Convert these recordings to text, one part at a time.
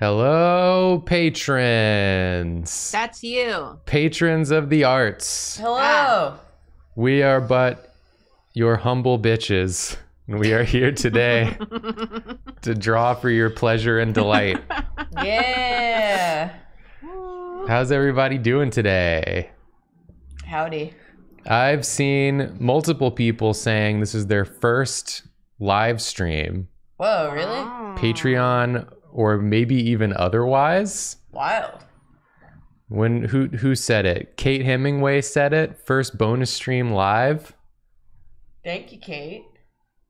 Hello, patrons. That's you. Patrons of the arts. Hello. Ah. We are but your humble bitches. We are here today to draw for your pleasure and delight. Yeah. How's everybody doing today? Howdy. I've seen multiple people saying this is their first live stream. Whoa, really? Oh. Patreon or maybe even otherwise. Wild. Who said it? Kate Hemingway said it. First bonus stream live. Thank you, Kate.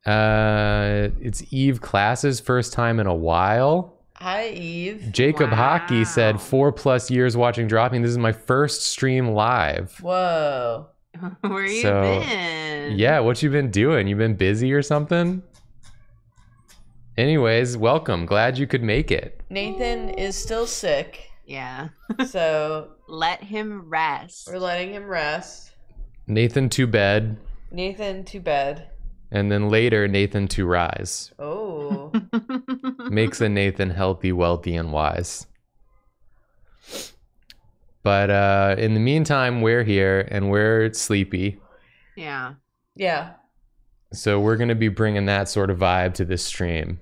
It's Eve Class's first time in a while. Hi, Eve. Jacob Hockey said 4+ years watching dropping. This is my first stream live. Whoa. Where you been? Yeah, what you been doing? You been busy or something? Anyways, welcome. Glad you could make it. Nathan is still sick. Yeah. So let him rest. We're letting him rest. Nathan to bed. Nathan to bed. And then later, Nathan to rise. Oh. Makes a Nathan healthy, wealthy, and wise. But in the meantime, we're here and we're sleepy. Yeah. Yeah. So we're going to be bringing that sort of vibe to this stream.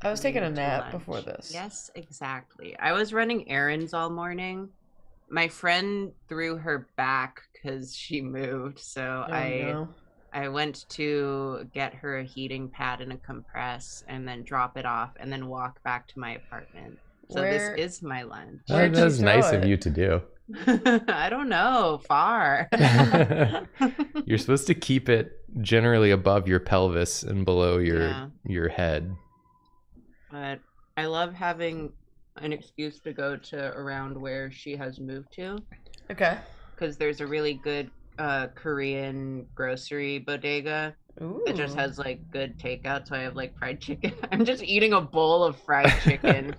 I was taking a nap before this. Yes, exactly. I was running errands all morning. My friend threw her back because she moved. So I went to get her a heating pad and a compress and then drop it off and then walk back to my apartment. So this is my lunch. That is nice of you to do. I don't know. Far. You're supposed to keep it generally above your pelvis and below your head. But I love having an excuse to go to around where she has moved to. Okay. Because there's a really good Korean grocery bodega. Ooh. It just has like good takeout, so I have like fried chicken. I'm just eating a bowl of fried chicken.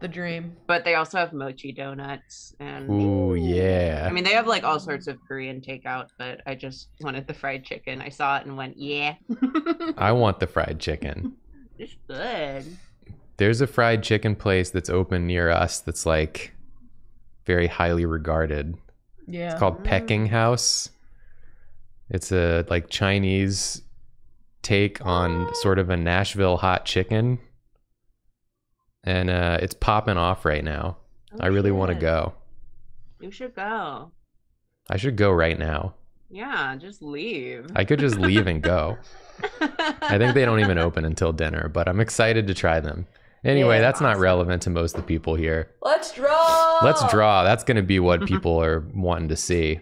The dream. But they also have mochi donuts and ooh, yeah. I mean, they have like all sorts of Korean takeout, but I just wanted the fried chicken. I saw it and went, yeah. I want the fried chicken. It's good. There's a fried chicken place that's open near us that's like very highly regarded. Yeah. It's called Peking House. It's a like Chinese take on sort of a Nashville hot chicken. And it's popping off right now. Oh, I really want to go. You should go. I should go right now. Yeah, just leave. I could just leave and go. I think they don't even open until dinner, but I'm excited to try them. Anyway, that's awesome. Not relevant to most of the people here. Let's draw! Let's draw. That's going to be what people are wanting to see.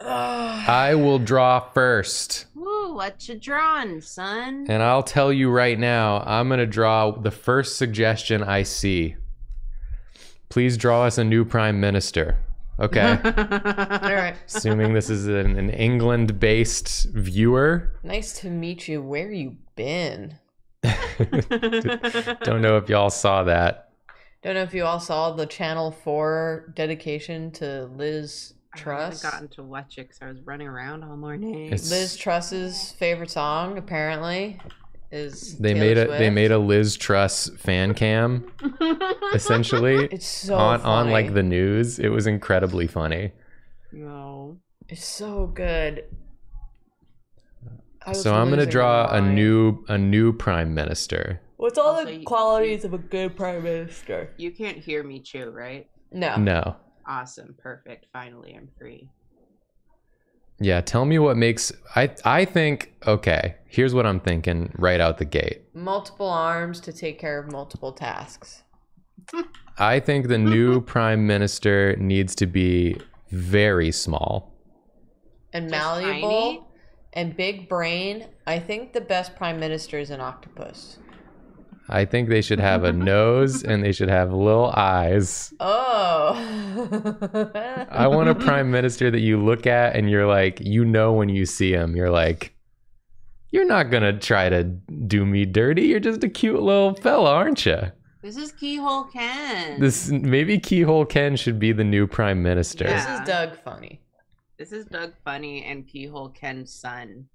I will draw first. Woo, what you drawing, son? And I'll tell you right now, I'm going to draw the first suggestion I see. Please draw us a new prime minister. Okay. All right. Assuming this is an England-based viewer. Nice to meet you. Where you been? Don't know if y'all saw that. Don't know if you all saw the Channel 4 dedication to Liz Truss. I haven't gotten to watch it because I was running around all morning. It's... Liz Truss's favorite song, apparently, is They made a Liz Truss fan cam, essentially. It's so funny. On like the news. It was incredibly funny. No, it's so good. So I'm gonna draw a new prime minister. What's all the qualities of a good prime minister? You can't hear me chew, right? No. No. Awesome. Perfect. Finally, I'm free. Yeah. Tell me what makes... I think... Okay. Here's what I'm thinking right out the gate. Multiple arms to take care of multiple tasks. I think the new prime minister needs to be very small. And malleable. And big brain. I think the best prime minister is an octopus. I think they should have a nose and they should have little eyes. Oh. I want a prime minister that you look at and you're like, you know, when you see him, you're like, you're not going to try to do me dirty. You're just a cute little fella, aren't you? This is Keyhole Ken. Maybe Keyhole Ken should be the new prime minister. Yeah. This is Doug Funny. This is Doug Funny and Keyhole Ken's son.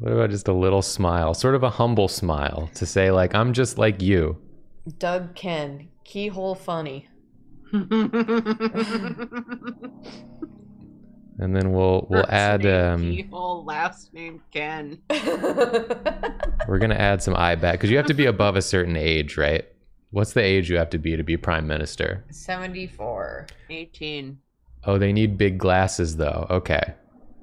What about just a little smile? Sort of a humble smile to say like, I'm just like you. Doug Ken. Keyhole Funny. And then we'll add Keyhole, last name Ken. We're gonna add some eye back because you have to be above a certain age, right? What's the age you have to be prime minister? 74. 18. Oh, they need big glasses though. Okay.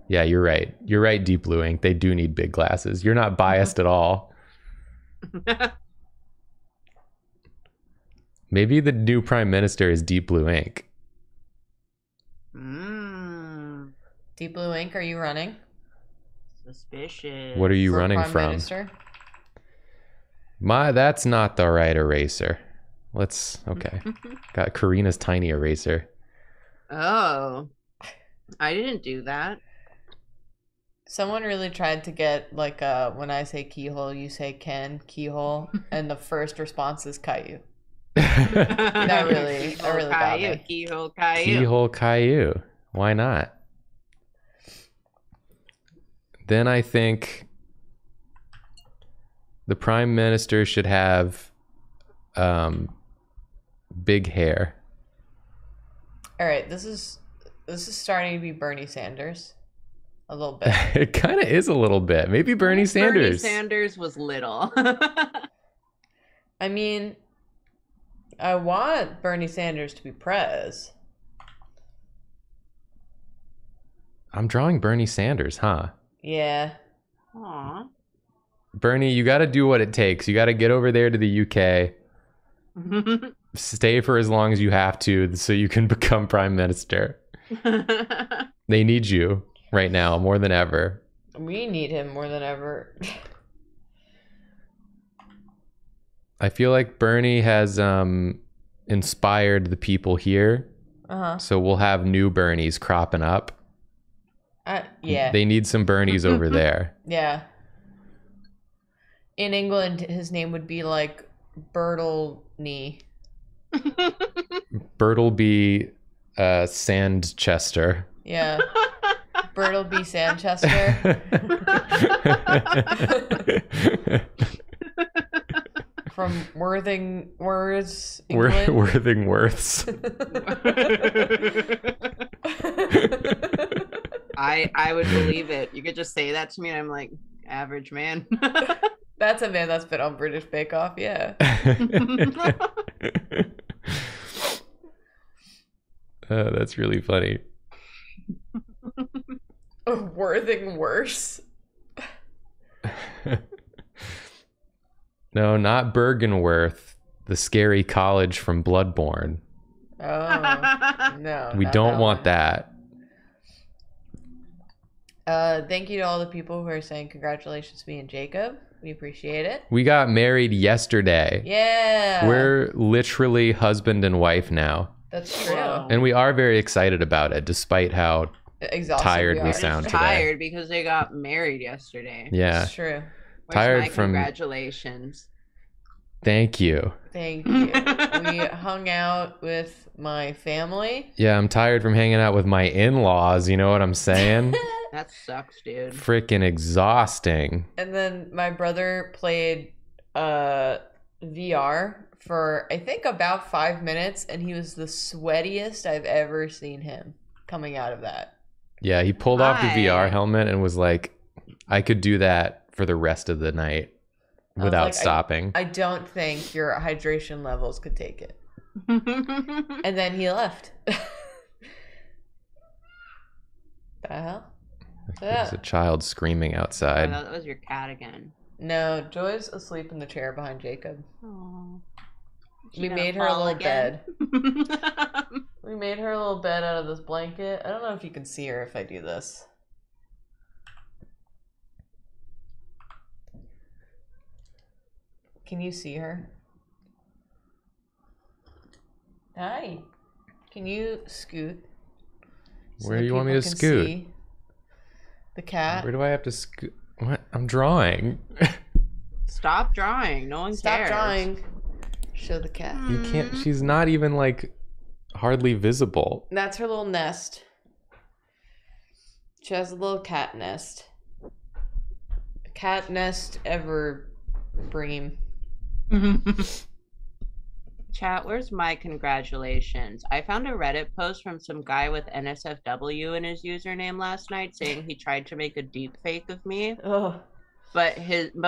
Yeah, you're right. You're right, Deep Blue Ink. They do need big glasses. You're not biased at all. Maybe the new prime minister is Deep Blue Ink. Mm. Deep Blue Ink, are you running? Suspicious. What are you running from? Prime minister? My, that's not the right eraser. Let's, okay. Got Karina's tiny eraser. Oh, I didn't do that. Someone really tried to get like when I say keyhole, you say Ken, keyhole, and the first response is Caillou. That really got me. Keyhole Caillou. Keyhole Caillou. Why not? Then I think the prime minister should have big hair. All right, this is starting to be Bernie Sanders. A little bit. It kind of is a little bit. Maybe Bernie Sanders. Bernie Sanders was little. I mean, I want Bernie Sanders to be prez. I'm drawing Bernie Sanders, huh? Yeah. Aww. Bernie, you got to do what it takes. You got to get over there to the UK. Stay for as long as you have to so you can become prime minister. They need you right now more than ever. We need him more than ever. I feel like Bernie has inspired the people here. Uh-huh. So we'll have new Bernies cropping up. Yeah. They need some Bernies over there. Yeah. In England, his name would be like Bertleby. Bertleby Sandchester. Yeah. Burnaby Sandworth. From Worthingworths, England. Worthingworths. I would believe it. You could just say that to me and I'm like, average man. That's a man that's been on British Bake Off, yeah. Oh, that's really funny. Worthing worse. No, not Bergenworth, the scary college from Bloodborne. Oh no, we don't want that. Thank you to all the people who are saying congratulations to me and Jacob. We appreciate it. We got married yesterday. Yeah, we're literally husband and wife now. That's true. Wow. And we are very excited about it, despite how tired we sound today. Tired because they got married yesterday. Yeah, it's true. Tired from congratulations. Thank you. Thank you. We hung out with my family. Yeah, I'm tired from hanging out with my in-laws. You know what I'm saying? That sucks, dude. Freaking exhausting. And then my brother played VR for I think about 5 minutes, and he was the sweatiest I've ever seen him coming out of that. Yeah, he pulled off the VR helmet and was like, I could do that for the rest of the night without stopping. I don't think your hydration levels could take it. And then he left. The hell? There's a child screaming outside. Oh, that was your cat again. No, Joy's asleep in the chair behind Jacob. Aww. We made her a little bed. We made her a little bed out of this blanket. I don't know if you can see her if I do this. Can you see her? Hi. Can you scoot? So where do you want me to scoot? See the cat. Where do I have to scoot? What? I'm drawing. Stop drawing. No one cares. Stop drawing. Show the cat. You can't. She's not even like hardly visible. That's her little nest. She has a little cat nest. cat nest ever bream. Chat, where's my congratulations? I found a Reddit post from some guy with NSFW in his username last night saying he tried to make a deep fake of me. Ugh. But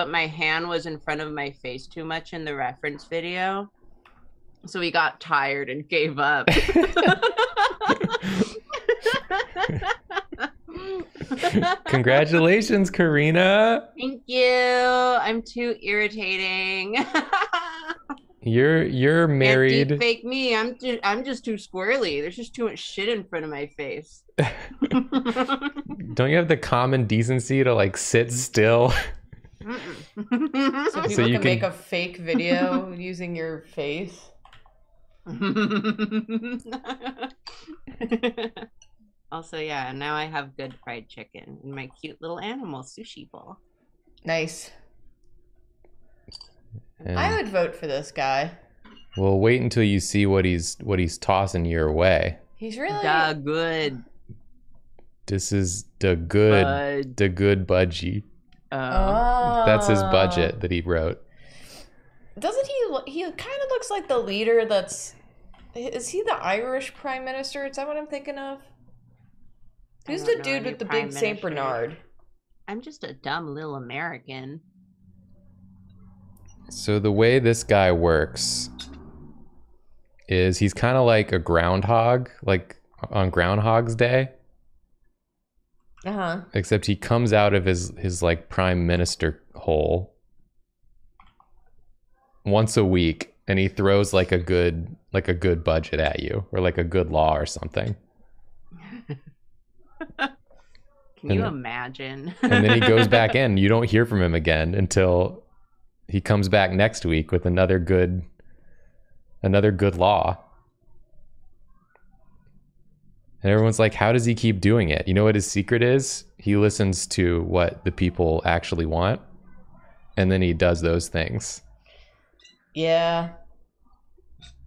my hand was in front of my face too much in the reference video. So he got tired and gave up. Congratulations, Karina. Thank you. I'm too irritating. You're married. Can't deepfake me. I'm just too squirrely. There's just too much shit in front of my face. Don't you have the common decency to like sit still? So people can make a fake video using your face. Also, yeah, now I have good fried chicken in my cute little animal sushi bowl. Nice. And I would vote for this guy. Well, wait until you see what he's tossing your way. He's really the good. This is the good budgie. Oh. That's his budget that he wrote. Doesn't he kind of looks like the leader is he the Irish prime minister? Is that what I'm thinking of? Who's the dude with the big St. Bernard? I'm just a dumb little American. So the way this guy works is he's kind of like a groundhog, like on Groundhog's Day. Uh-huh. Except he comes out of his like prime minister hole once a week and he throws like a good budget at you or like a good law or something. Can you imagine? And then he goes back in. You don't hear from him again until he comes back next week with another good law. And everyone's like, how does he keep doing it? You know what his secret is? He listens to what the people actually want. And then he does those things. Yeah.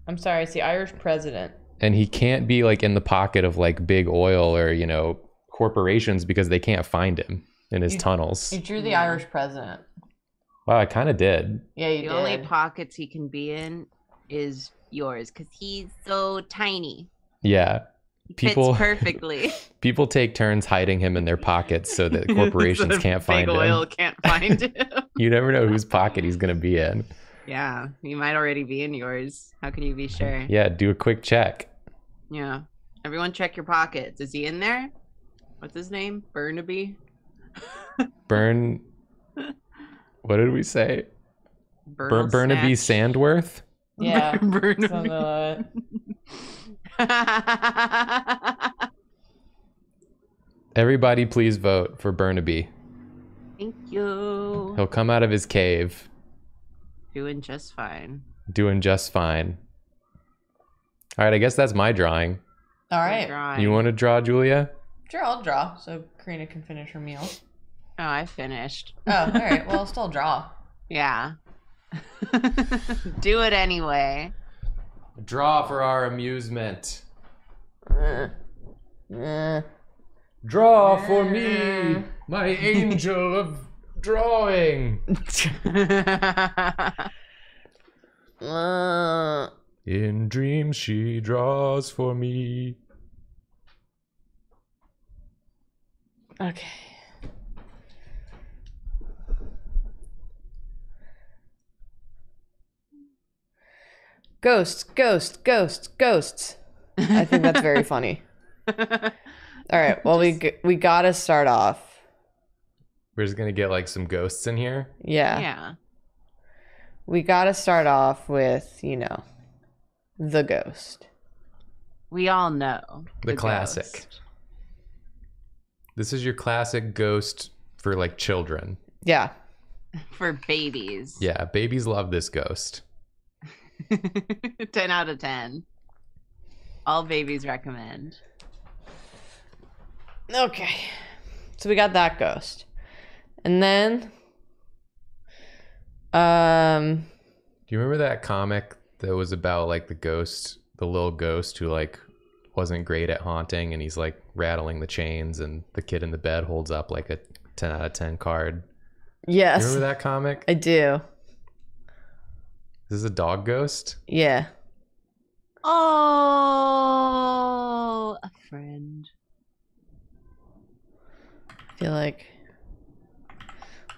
I'm sorry, it's the Irish president. And he can't be like in the pocket of like big oil or, you know, corporations because they can't find him in his tunnels. You drew the Irish president. Wow, I kind of did. Yeah, you did. The only pockets he can be in is yours because he's so tiny. Yeah. People fits perfectly. People take turns hiding him in their pockets so that corporations can't find him. Big oil can't find him. You never know whose pocket he's going to be in. Yeah, he might already be in yours. How can you be sure? Yeah, do a quick check. Yeah. Everyone check your pockets. Is he in there? What's his name? Burnaby? What did we say? Burnaby Sandworth? Yeah. Burnaby. Everybody please vote for Burnaby. Thank you. He'll come out of his cave. Doing just fine. Doing just fine. All right, I guess that's my drawing. All right. You want to draw, Julia? Sure, I'll draw so Karina can finish her meal. Oh, I finished. Oh, all right. Well, I'll still draw. Yeah. Do it anyway. Draw for our amusement. Draw for me, my angel of drawing. In dreams she draws for me. Okay. Ghosts, ghosts, ghosts, ghosts. I think that's very funny. All right, well, we gotta start off. We're just gonna get like some ghosts in here? Yeah. Yeah. We gotta start off with, you know, the ghost. We all know. The classic. Ghost. This is your classic ghost for like children. Yeah. For babies. Yeah, babies love this ghost. 10 out of 10. All babies recommend. Okay. So we got that ghost. And then do you remember that comic that was about like the ghost, the little ghost who like wasn't great at haunting and he's like rattling the chains and the kid in the bed holds up like a 10 out of 10 card Yes. You remember that comic? I do. This is a dog ghost? Yeah. Oh, a friend. I feel like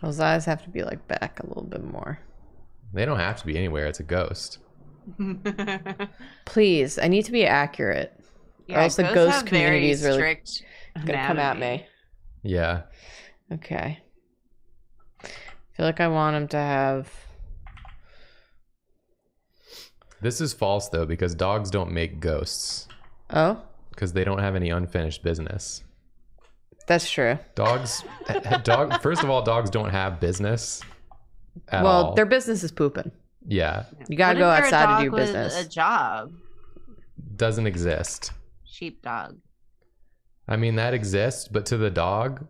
those eyes have to be like back a little bit more. They don't have to be anywhere. It's a ghost. Please, I need to be accurate. Yeah, or else the ghost community is really gonna come at me. Yeah. Okay. I feel like I want him to have. This is false though, because dogs don't make ghosts. Oh? Because they don't have any unfinished business. That's true. First of all, dogs don't have business. Well, their business is pooping. Yeah. You gotta go outside to do business. A job doesn't exist. Sheepdog. I mean, that exists, but to the dog's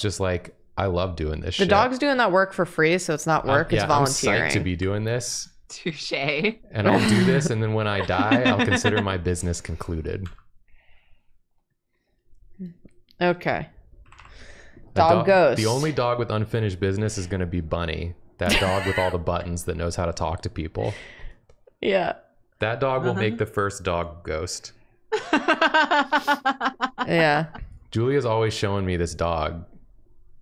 just like, I love doing this shit. The dog's doing that work for free, so it's not work, it's volunteering. I'm psyched to be doing this. Touche. And I'll do this, and then when I die, I'll consider my business concluded. Okay. Dog ghost. The only dog with unfinished business is going to be Bunny. That dog with all the buttons that knows how to talk to people. Yeah. That dog will make the first dog ghost. Yeah. Julia's always showing me this dog.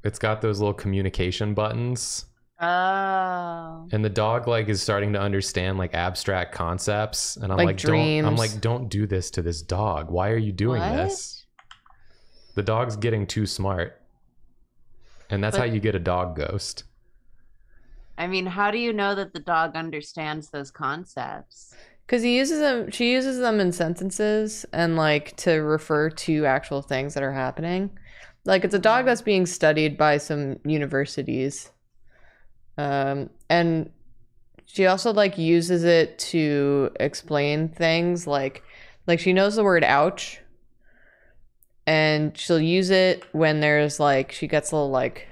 It's got those little communication buttons. Oh. And the dog like is starting to understand like abstract concepts, and I'm like dreams. I'm like, don't do this to this dog. Why are you doing this? The dog's getting too smart. And that's how you get a dog ghost. I mean, how do you know that the dog understands those concepts? Because he uses them, she uses them in sentences and like to refer to actual things that are happening. Like it's a dog that's being studied by some universities. And she also like uses it to explain things like she knows the word ouch, and she'll use it when there's like, she gets little like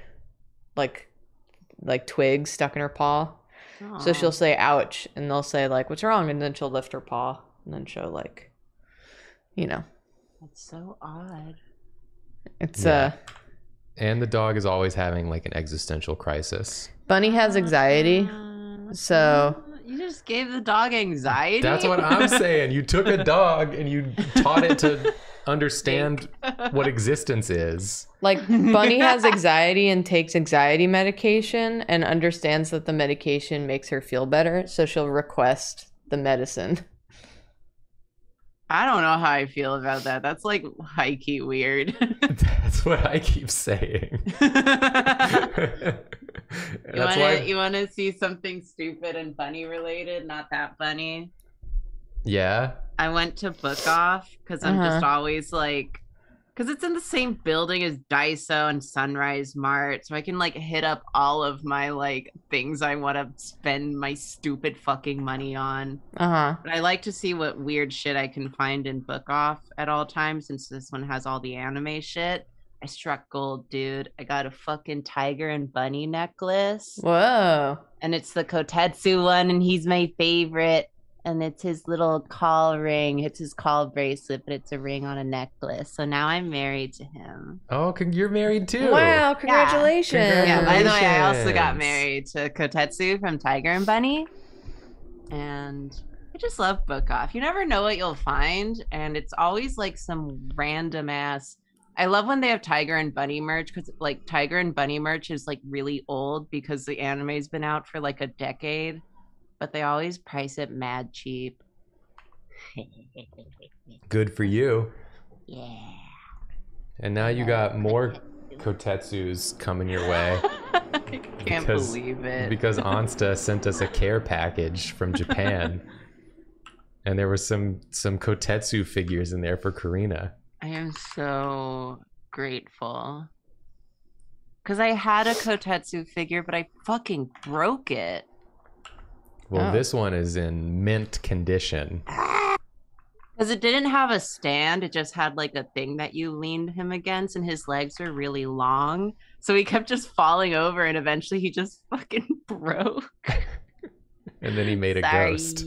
twigs stuck in her paw. Aww. So she'll say ouch, and they'll say like, what's wrong? And then she'll lift her paw and then show like, you know. That's so odd. It's and the dog is always having like an existential crisis. Bunny has anxiety, so... You just gave the dog anxiety? That's what I'm saying. You took a dog and you taught it to understand what existence is. Like, Bunny has anxiety and takes anxiety medication and understands that the medication makes her feel better, so she'll request the medicine. I don't know how I feel about that. That's like high-key weird. That's what I keep saying. You want to see something stupid and funny related? Not that funny. Yeah. I went to Book Off because I'm just always like, because it's in the same building as Daiso and Sunrise Mart, so I can like hit up all of my like things I want to spend my stupid fucking money on. But I like to see what weird shit I can find in Book Off at all times, since this one has all the anime shit. I struck gold, dude. I got a fucking Tiger and Bunny necklace. Whoa. And it's the Kotetsu one, and he's my favorite. And it's his little call ring. It's his call bracelet, but it's a ring on a necklace. So now I'm married to him. Oh, you're married too. Wow, congratulations. Yeah, by the way, I also got married to Kotetsu from Tiger and Bunny. And I just love Book Off. You never know what you'll find. And it's always like some random ass. I love when they have Tiger and Bunny merch, because like Tiger and Bunny merch is like really old because the anime's been out for like a decade. But they always price it mad cheap. Good for you. Yeah. And now you got more Kotetsus coming your way. I can't believe it. Because Ansta sent us a care package from Japan. And there were some Kotetsu figures in there for Karina. I am so grateful. Because I had a Kotetsu figure, but I fucking broke it. Well, this one is in mint condition. Because it didn't have a stand. It just had like a thing that you leaned him against, and his legs were really long. So he kept just falling over, and eventually he just fucking broke. And then he made a ghost.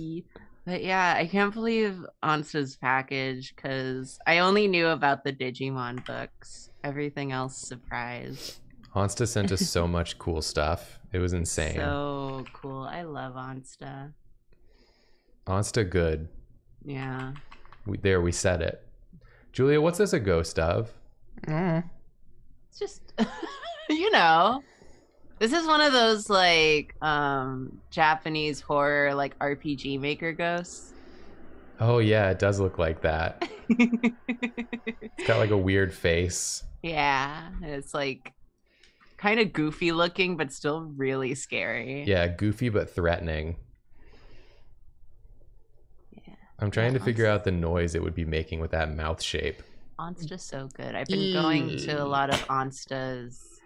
But yeah, I can't believe Ansta's package, because I only knew about the Digimon books. Everything else, surprise. Ansta sent us so much cool stuff. It was insane. So cool. I love Ansta. Ansta good. Yeah. We said it. Julia, what's this a ghost of? It's just, you know, this is one of those like Japanese horror like RPG maker ghosts. Oh yeah, it does look like that. It's got like a weird face. Yeah, it's like kind of goofy looking, but still really scary. Yeah, goofy but threatening. Yeah. I'm trying to figure out the noise it would be making with that mouth shape. Ansta's so good. I've been going to a lot of Ansta's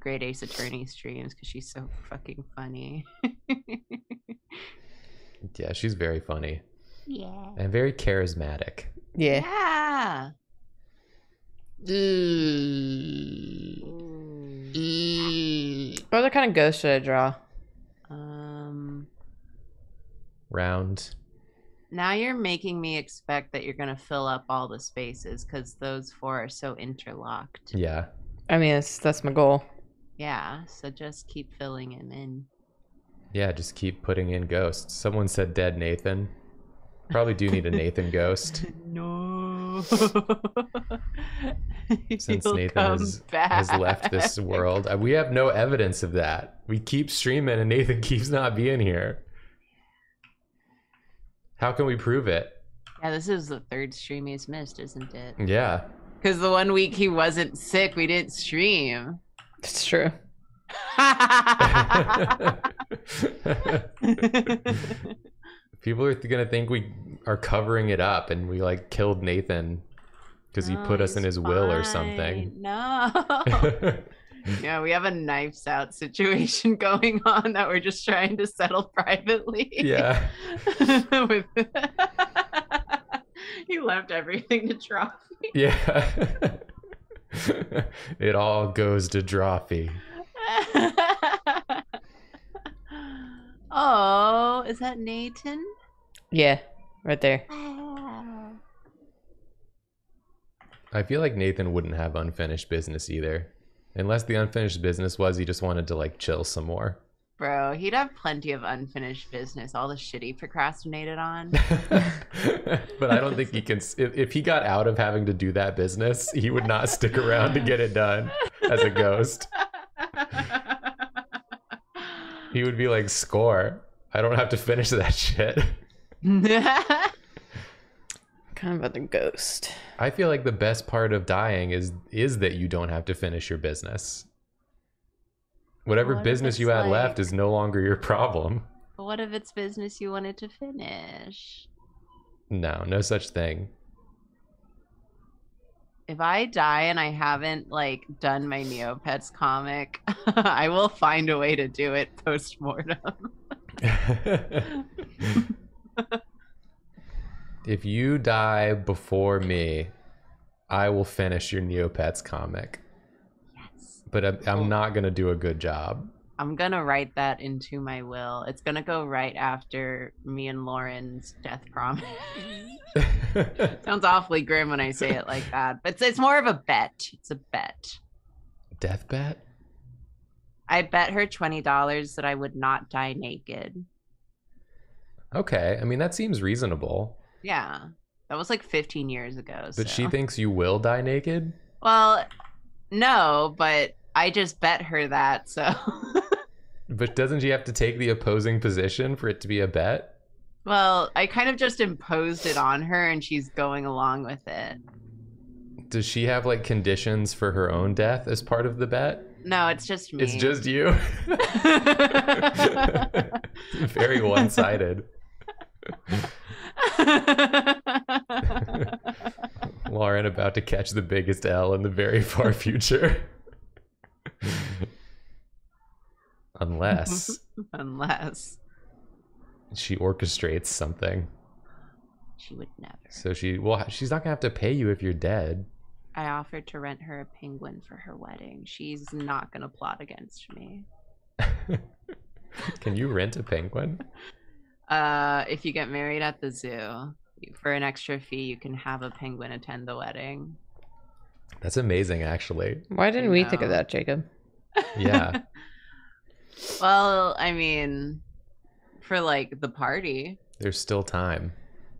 Great Ace Attorney streams because she's so fucking funny. Yeah, she's very funny. Yeah. And very charismatic. Yeah. Yeah. What other kind of ghost should I draw? Round. Now you're making me expect that you're going to fill up all the spaces because those four are so interlocked. Yeah. I mean, that's my goal. Yeah. So just keep filling him in. Yeah. Just keep putting in ghosts. Someone said dead Nathan. Probably do need a Nathan ghost. No. Since Nathan has left this world. We have no evidence of that. We keep streaming and Nathan keeps not being here. How can we prove it? Yeah, this is the third stream he's missed, isn't it? Yeah. Because the 1 week he wasn't sick, we didn't stream. That's true. People are going to think we are covering it up and we like killed Nathan because he put us in his will or something. No. Yeah, we have a Knives Out situation going on that we're just trying to settle privately. Yeah. He left everything to Drawfee. Yeah. It all goes to Drawfee. Oh, is that Nathan? Yeah, right there. I feel like Nathan wouldn't have unfinished business either. Unless the unfinished business was he just wanted to like chill some more. Bro, he'd have plenty of unfinished business. All the shit he procrastinated on. But I don't think he can. If he got out of having to do that business, he would not stick around to get it done as a ghost. He would be like, score. I don't have to finish that shit. Kind of other ghost. I feel like the best part of dying is that you don't have to finish your business. Whatever business you had like, left is no longer your problem. What if it's business you wanted to finish? No, no such thing. If I die and I haven't like done my Neopets comic, I will find a way to do it post-mortem. If you die before me, I will finish your Neopets comic. Yes. But I'm not going to do a good job. I'm going to write that into my will. It's going to go right after me and Lauren's death promise. Sounds awfully grim when I say it like that. But it's more of a bet. It's a bet. Death bet? I bet her $20 that I would not die naked. Okay. I mean, that seems reasonable. Yeah. That was like 15 years ago. But she thinks you will die naked? Well, no, but I just bet her that, so. But doesn't she have to take the opposing position for it to be a bet? Well, I kind of just imposed it on her and she's going along with it. Does she have like conditions for her own death as part of the bet? No, it's just me. It's just you? Very one-sided. Lauren about to catch the biggest L in the very far future. Unless she orchestrates something. She would never. So she's not gonna have to pay you if you're dead. I offered to rent her a penguin for her wedding. She's not gonna plot against me. Can you rent a penguin? If you get married at the zoo, for an extra fee, you can have a penguin attend the wedding. That's amazing, actually. Why didn't we think of that, Jacob? Yeah. Well, I mean, for like the party. There's still time.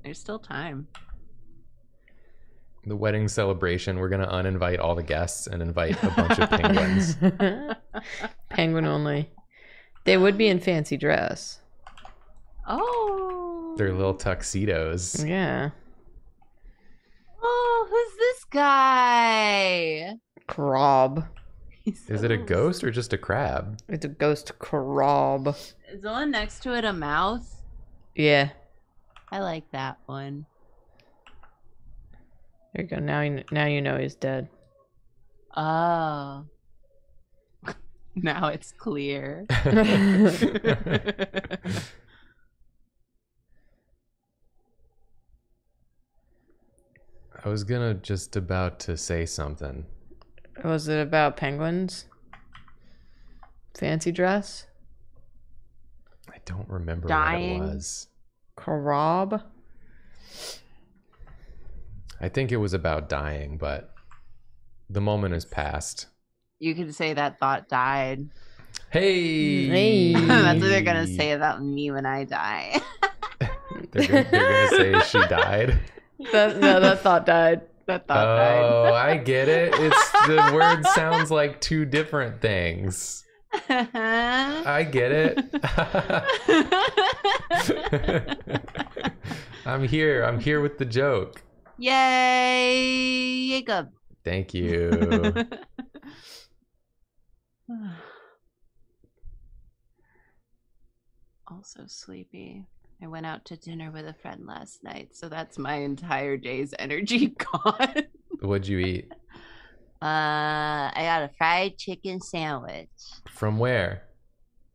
There's still time. The wedding celebration, we're going to uninvite all the guests and invite a bunch of penguins. Penguin only. They would be in fancy dress. Oh. Their little tuxedos. Yeah. Oh, who's this guy? Crab. Is it a ghost or just a crab? It's a ghost crab. Is the one next to it a mouse? Yeah. I like that one. There you go. Now you know he's dead. Oh. Now it's clear. I was gonna just about to say something. Was it about penguins? Fancy dress? I don't remember what it was. Crab? I think it was about dying, but the moment is past. You could say that thought died. Hey! That's what they're going to say about me when I die. They're going to say she died? That thought died. Oh, I get it. It's the word sounds like two different things. I get it. I'm here with the joke. Yay, Jacob. Thank you. Also sleepy. I went out to dinner with a friend last night, so that's my entire day's energy gone. What'd you eat? I got a fried chicken sandwich. From where?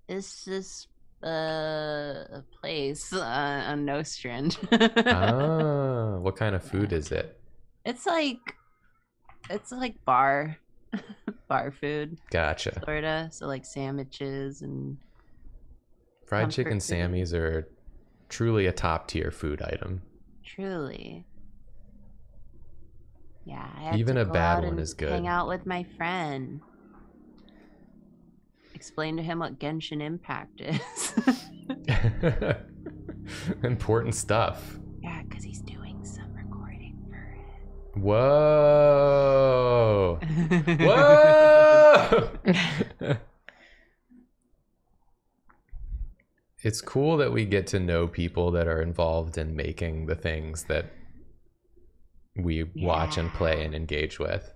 This is a place on Nostrand. Oh, what kind of food is it? It's like bar food. Gotcha. Florida, so like sandwiches and fried chicken sammies are truly a top tier food item. Truly. Yeah. I have even to go a bad out one is good. Hang out with my friend. Explain to him what Genshin Impact is. Important stuff. Yeah, because he's doing some recording for it. Whoa. Whoa. It's cool that we get to know people that are involved in making the things that we watch and play and engage with.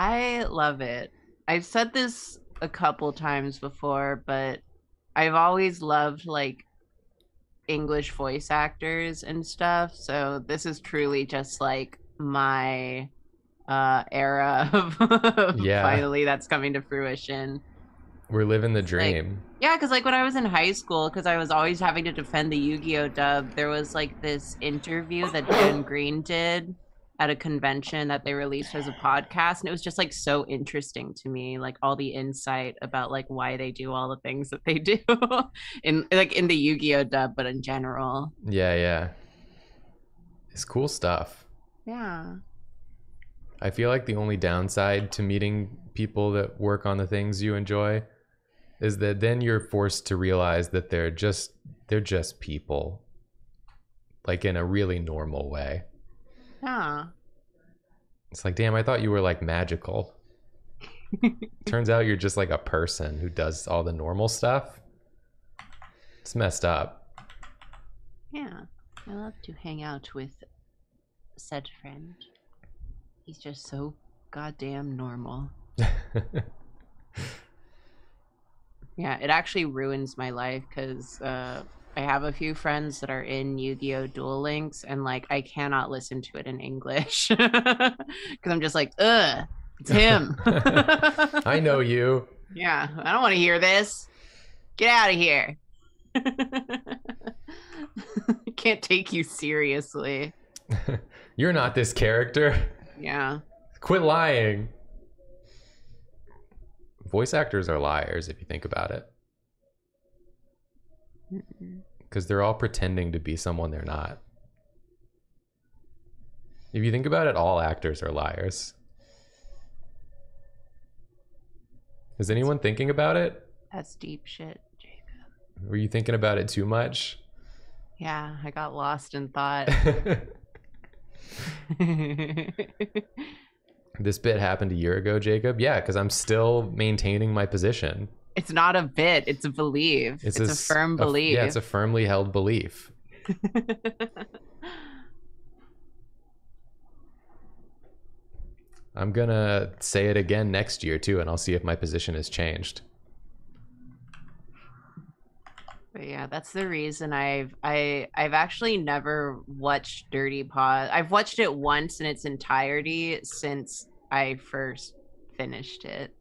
I love it. I've said this a couple times before, but I've always loved like English voice actors and stuff. So this is truly just like my era of finally that's coming to fruition. We're living the dream. Like, yeah, because like when I was in high school, because I was always having to defend the Yu-Gi-Oh dub, there was like this interview that Dan Green did at a convention that they released as a podcast. And it was just like so interesting to me, like all the insight about like why they do all the things that they do in the Yu-Gi-Oh dub, but in general. Yeah, yeah. It's cool stuff. Yeah. I feel like the only downside to meeting people that work on the things you enjoy is that then you're forced to realize that they're just people, like in a really normal way. Yeah. It's like, damn, I thought you were like magical. Turns out you're just like a person who does all the normal stuff. It's messed up. Yeah. I love to hang out with said friend. He's just so goddamn normal. Yeah, it actually ruins my life because I have a few friends that are in Yu-Gi-Oh! Duel Links, and like I cannot listen to it in English because I'm just like, ugh, it's him. I know you. Yeah, I don't want to hear this. Get out of here. I can't take you seriously. You're not this character. Yeah. Quit lying. Voice actors are liars if you think about it, because they're all pretending to be someone they're not. If you think about it, all actors are liars. Is anyone thinking about it? That's deep shit, Jacob. Were you thinking about it too much? Yeah, I got lost in thought. This bit happened a year ago, Jacob? Yeah, because I'm still maintaining my position. It's not a bit, it's a belief. It's a firm belief. Yeah, it's a firmly held belief. I'm gonna say it again next year too, and I'll see if my position has changed. But yeah, that's the reason I've actually never watched Dirty Paws. I've watched it once in its entirety since I first finished it,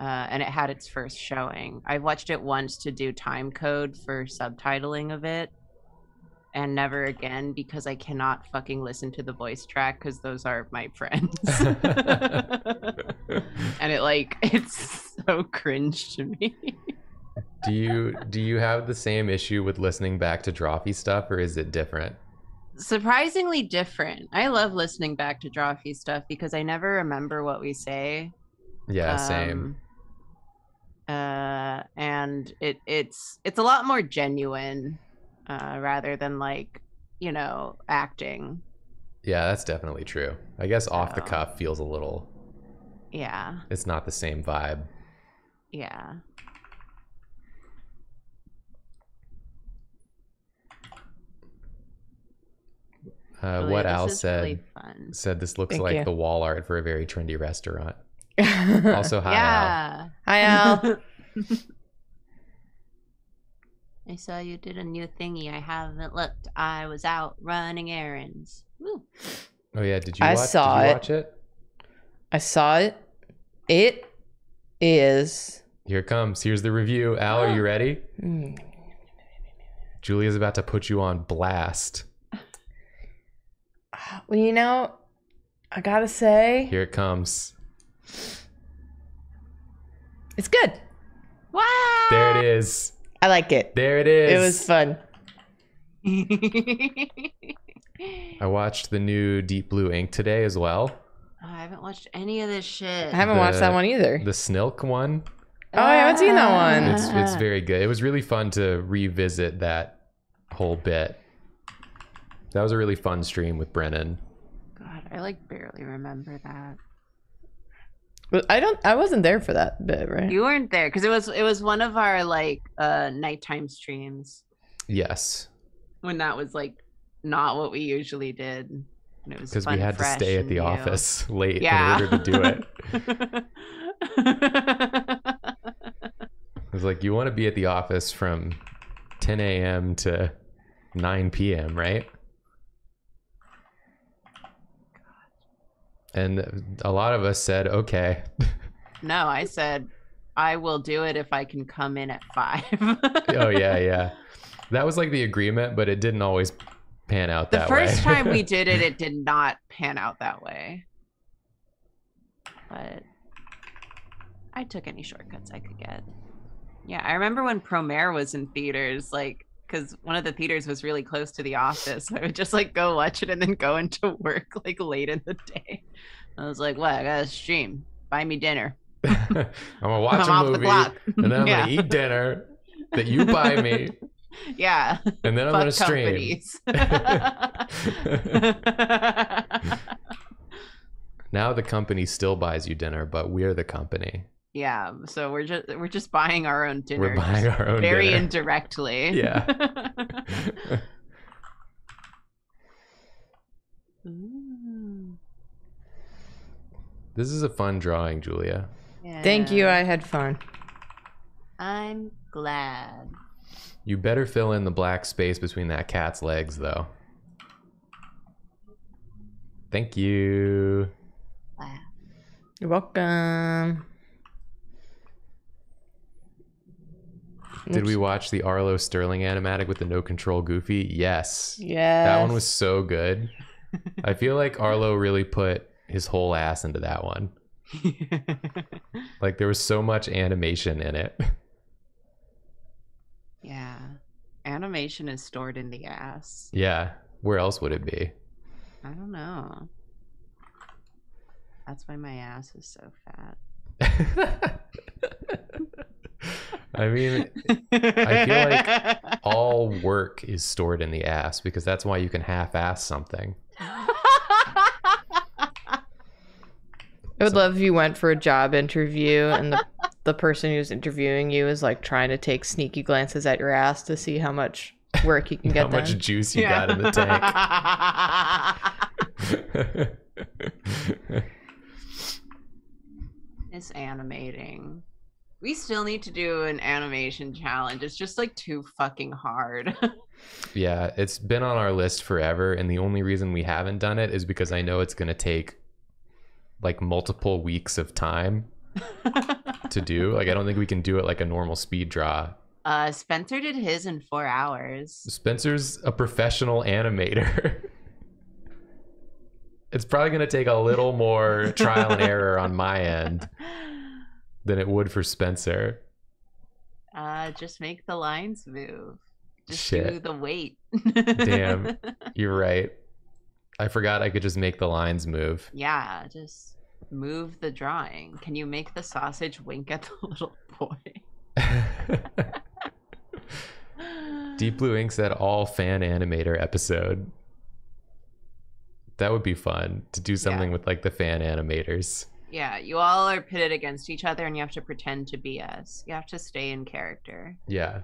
and it had its first showing. I've watched it once to do time code for subtitling of it, and never again because I cannot fucking listen to the voice track because those are my friends. And it's so cringe to me. Do you have the same issue with listening back to Drawfee stuff, or is it different? Surprisingly different. I love listening back to Drawfee stuff because I never remember what we say. Yeah, same. And it's a lot more genuine rather than acting. Yeah, that's definitely true. I guess off the cuff feels a little. Yeah. It's not the same vibe. Yeah. What Al said, really said this looks Thank like you. The wall art for a very trendy restaurant. Also, hi, yeah. Al. Hi, Al. I saw you did a new thingy. I haven't looked. I was out running errands. Woo. Oh, yeah. Did you watch it? I saw it. It is. Here it comes. Here's the review. Al, are you ready? Mm. Julia's about to put you on blast. Well, I gotta say... Here it comes. It's good. Wow! There it is. I like it. There it is. It was fun. I watched the new Deep Blue Ink today as well. Oh, I haven't watched any of this shit. I haven't watched that one either. The Snilk one. Oh, I haven't seen that one. It's very good. It was really fun to revisit that whole bit. That was a really fun stream with Brennan. God, I barely remember that. But I wasn't there for that bit, right? You weren't there because it was one of our nighttime streams. Yes. When that was not what we usually did, and it was because we had to stay at the office late in order to do it. It was you want to be at the office from 10 a.m. to 9 p.m., right? And a lot of us said, okay. No, I said, I will do it if I can come in at 5. Oh, yeah, yeah. That was the agreement, but it didn't always pan out that way. The first time we did it, it did not pan out that way. But I took any shortcuts I could get. Yeah, I remember when Promare was in theaters, because one of the theaters was really close to the office. So I would just go watch it and then go into work late in the day. I was what? I gotta stream. Buy me dinner. I'm gonna watch a movie and then I'm gonna eat dinner that you buy me. Yeah. And then I'm gonna stream. Now the company still buys you dinner, but we're the company. Yeah, so we're just buying our own dinner. We're buying our own dinner. Very indirectly. Yeah. Ooh. This is a fun drawing, Julia. Yeah. Thank you. I had fun. I'm glad. You better fill in the black space between that cat's legs, though. Thank you. Wow. You're welcome. Did we watch the Arlo Sterling animatic with the no control Goofy? Yes. Yeah. That one was so good. I feel Arlo really put his whole ass into that one. There was so much animation in it. Yeah. Animation is stored in the ass. Yeah. Where else would it be? I don't know. That's why my ass is so fat. I mean, I feel like all work is stored in the ass, because that's why you can half-ass something. I would love if you went for a job interview and the person who's interviewing you is like trying to take sneaky glances at your ass to see how much work you can get done. How much juice you got in the tank. It's animating. We still need to do an animation challenge. It's just like too fucking hard. Yeah, it's been on our list forever, and the only reason we haven't done it is because I know it's going to take like multiple weeks of time to do. Like, I don't think we can do it like a normal speed draw. Spencer did his in 4 hours. Spencer's a professional animator. It's probably going to take a little more trial and error on my end than it would for Spencer. Just make the lines move. Just do the weight. Damn, you're right. I forgot I could just make the lines move. Yeah, just move the drawing. Can you make the sausage wink at the little boy? Deep Blue Ink's that all fan animator episode. That would be fun to do something with like the fan animators. Yeah, you all are pitted against each other and you have to pretend to be us. You have to stay in character. Yeah.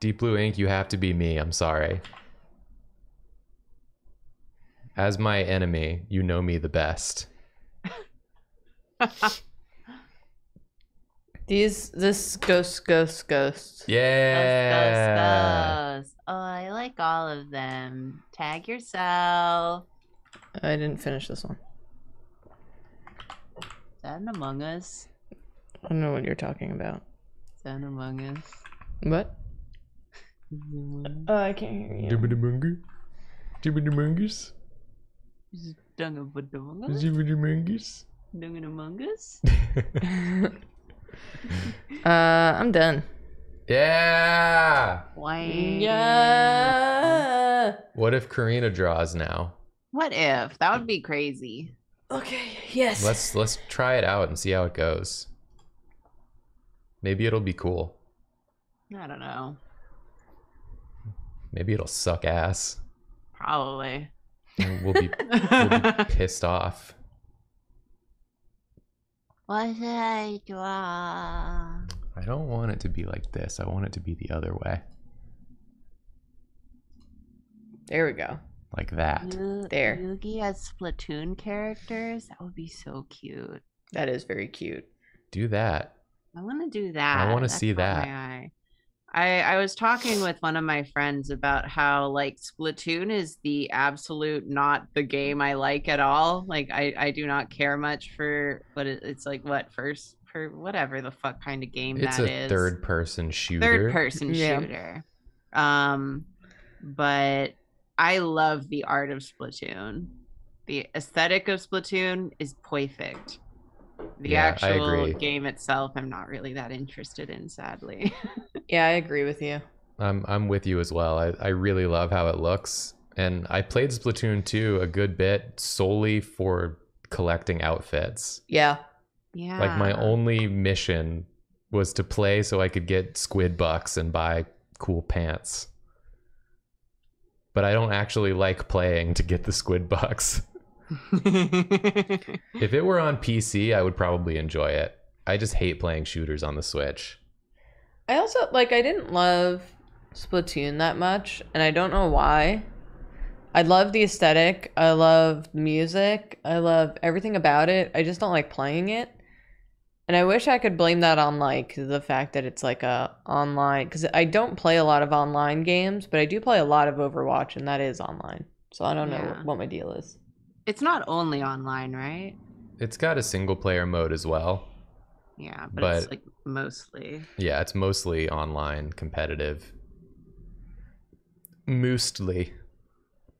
Deep Blue Ink, you have to be me. I'm sorry. As my enemy, you know me the best. This ghost. Yeah. Ghost. Oh, I like all of them. Tag yourself. I didn't finish this one. Is that an Among Us? I don't know what you're talking about. Is that an Among Us? What? Oh, I can't hear you. Dibbidi-mungus? Dibbidi-mungus? Dibbidi-mungus? I'm done. Yeah! Yeah! What if Karina draws now? What if? That would be crazy. Okay, yes. Let's try it out and see how it goes. Maybe it'll be cool. I don't know. Maybe it'll suck ass. Probably. And we'll be pissed off. What should I draw? I don't want it to be like this. I want it to be the other way. There we go. Like that. There. Yugi as Splatoon characters. That would be so cute. That is very cute. Do that. I want to do that. I want to see that. I was talking with one of my friends about how like Splatoon is the absolute not the game I like at all. Like I do not care much for, but it's like what first per whatever the fuck kind of game that is. It's a third person shooter. But I love the art of Splatoon. The aesthetic of Splatoon is perfect. The actual game itself, I'm not really that interested in, sadly. Yeah, I agree with you. I'm with you as well. I really love how it looks. And I played Splatoon 2 a good bit solely for collecting outfits. Yeah. Yeah. Like my only mission was to play so I could get squid bucks and buy cool pants. But I don't actually like playing to get the squid bucks. If it were on PC, I would probably enjoy it. I just hate playing shooters on the Switch. I also, like, I didn't love Splatoon that much, and I don't know why. I love the aesthetic. I love music. I love everything about it. I just don't like playing it. And I wish I could blame that on, like, the fact that it's, like, a online... Because I don't play a lot of online games, but I do play a lot of Overwatch, and that is online. So I don't know what my deal is. It's not only online, right? It's got a single-player mode as well. Yeah, but it's, like... Mostly. Yeah, it's mostly online competitive. Mostly.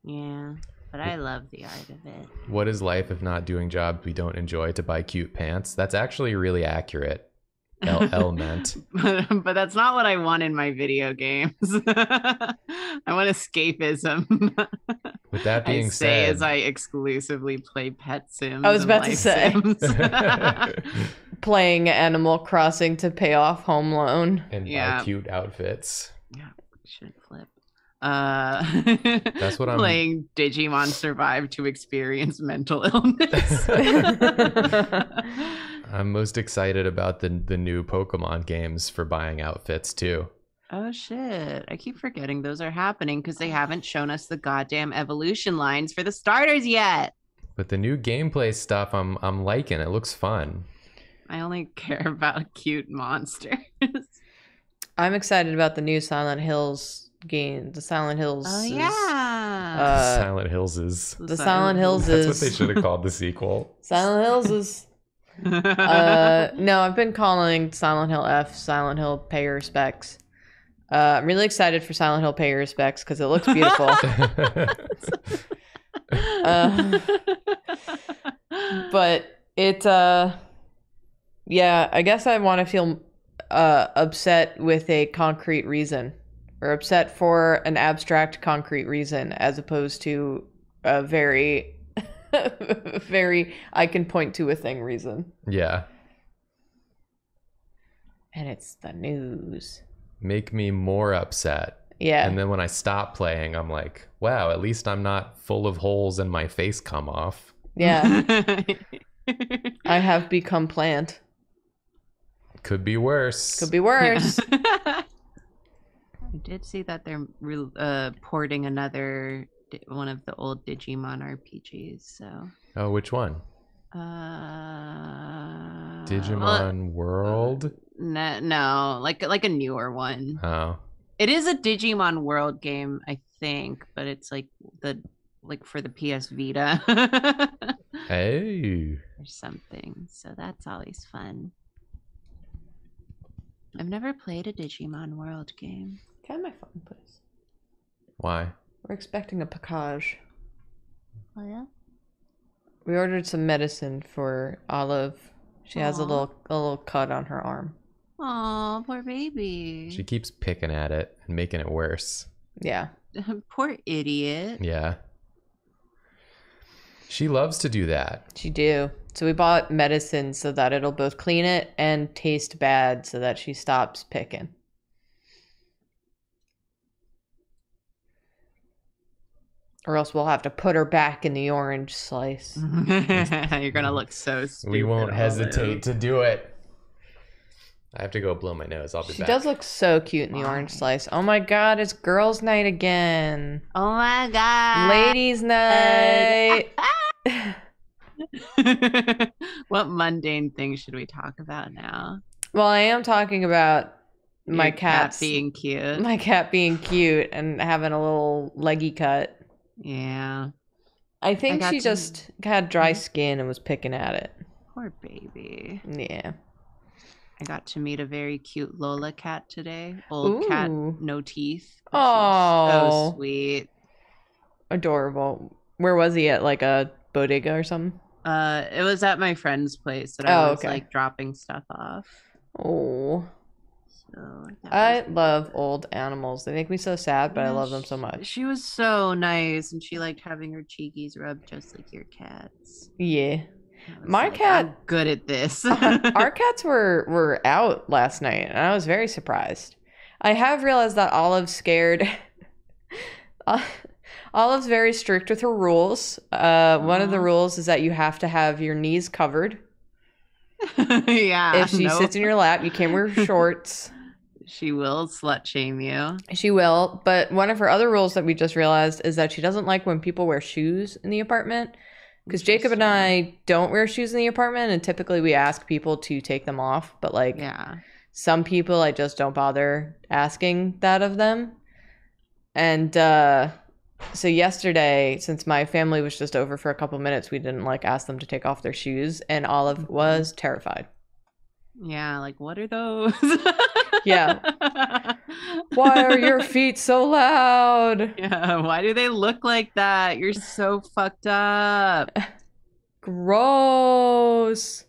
Yeah, but I love the art of it. What is life if not doing jobs we don't enjoy to buy cute pants? That's actually really accurate. LL meant. But that's not what I want in my video games. I want escapism. With that being said, as I exclusively play Pet Sims. I was about to say. playing Animal Crossing to pay off home loan. And buy cute outfits. Yeah, should flip. That's what I'm playing Digimon Survive to experience mental illness. I'm most excited about the new Pokemon games for buying outfits too. Oh shit, I keep forgetting those are happening because they haven't shown us the goddamn evolution lines for the starters yet. But the new gameplay stuff, I'm liking. It looks fun. I only care about cute monsters. I'm excited about the new Silent Hills game. The Silent Hills. Oh yeah. Silent Hills is. The Silent Hills is. That's what they should have called the sequel. Silent Hills is. No, I've been calling Silent Hill F Silent Hill Pay Your Respects. I'm really excited for Silent Hill Pay Your Respects because it looks beautiful. But it, yeah, I guess I want to feel upset with a concrete reason, or upset for an abstract concrete reason, as opposed to a very, very I can point to a thing reason. Yeah. And it's the news. Make me more upset. Yeah. And then when I stop playing, I'm like, wow, at least I'm not full of holes and my face come off. Yeah. I have become plant. Could be worse. Could be worse. Yeah. I did see that they're porting another one of the old Digimon RPGs. So. Oh, which one? Digimon World. No, like a newer one. Oh. It is a Digimon World game, I think, but it's like for the PS Vita. Hey. Or something. So that's always fun. I've never played a Digimon World game. Can my phone, please? Why? We're expecting a package. Oh, yeah? We ordered some medicine for Olive. She has a little cut on her arm. Aw, poor baby. She keeps picking at it and making it worse. Yeah. Poor idiot. Yeah. She loves to do that. She do. So we bought medicine so that it'll both clean it and taste bad so that she stops picking. Or else we'll have to put her back in the orange slice. You're going to look so stupid. We won't hesitate to do it. I have to go blow my nose. I'll be back. She does look so cute in the orange slice. Oh my God, it's girls' night again. Oh my God. Ladies' night. What mundane thing should we talk about now? Well, I am talking about my cat being cute. My cat being cute and having a little leggy cut. Yeah. I think she just had dry skin and was picking at it. Poor baby. Yeah. I got to meet a very cute Lola cat today. Old cat, no teeth. Oh, so sweet. Adorable. Where was he at? Like a bodega or something? It was at my friend's place that I was like dropping stuff off. Oh. I love old animals. They make me so sad, but I love them so much. She was so nice, and she liked having her cheekies rubbed just like your cats. Yeah. My cat, I'm good at this. Our cats were out last night, and I was very surprised. I have realized that Olive's scared. Olive's very strict with her rules. One of the rules is that you have to have your knees covered. Yeah. If she sits in your lap, you can't wear shorts. She will slut shame you. She will. But one of her other rules that we just realized is that she doesn't like when people wear shoes in the apartment. Because Jacob and I don't wear shoes in the apartment, and typically we ask people to take them off. But like some people, I just don't bother asking that of them. And so yesterday, since my family was just over for a couple minutes, we didn't like ask them to take off their shoes, and Olive was terrified. Yeah, like, what are those? Yeah. Why are your feet so loud? Yeah, why do they look like that? You're so fucked up. Gross.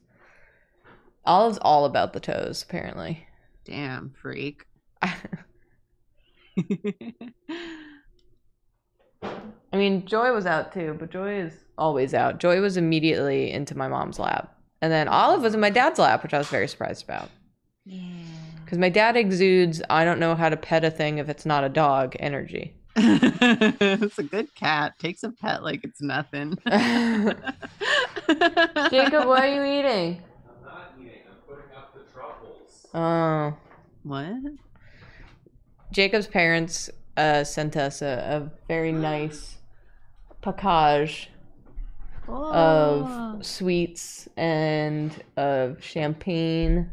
Olive's all about the toes, apparently. Damn, freak. I mean, Joy was out too, but Joy is always out. Joy was immediately into my mom's lap. And then Olive was in my dad's lap, which I was very surprised about. Yeah. Because my dad exudes, I don't know how to pet a thing if it's not a dog energy. It's a good cat. Takes a pet like it's nothing. Jacob, what are you eating? I'm not eating. I'm putting up the truffles. Oh. What? Jacob's parents sent us a very nice package of sweets and of champagne.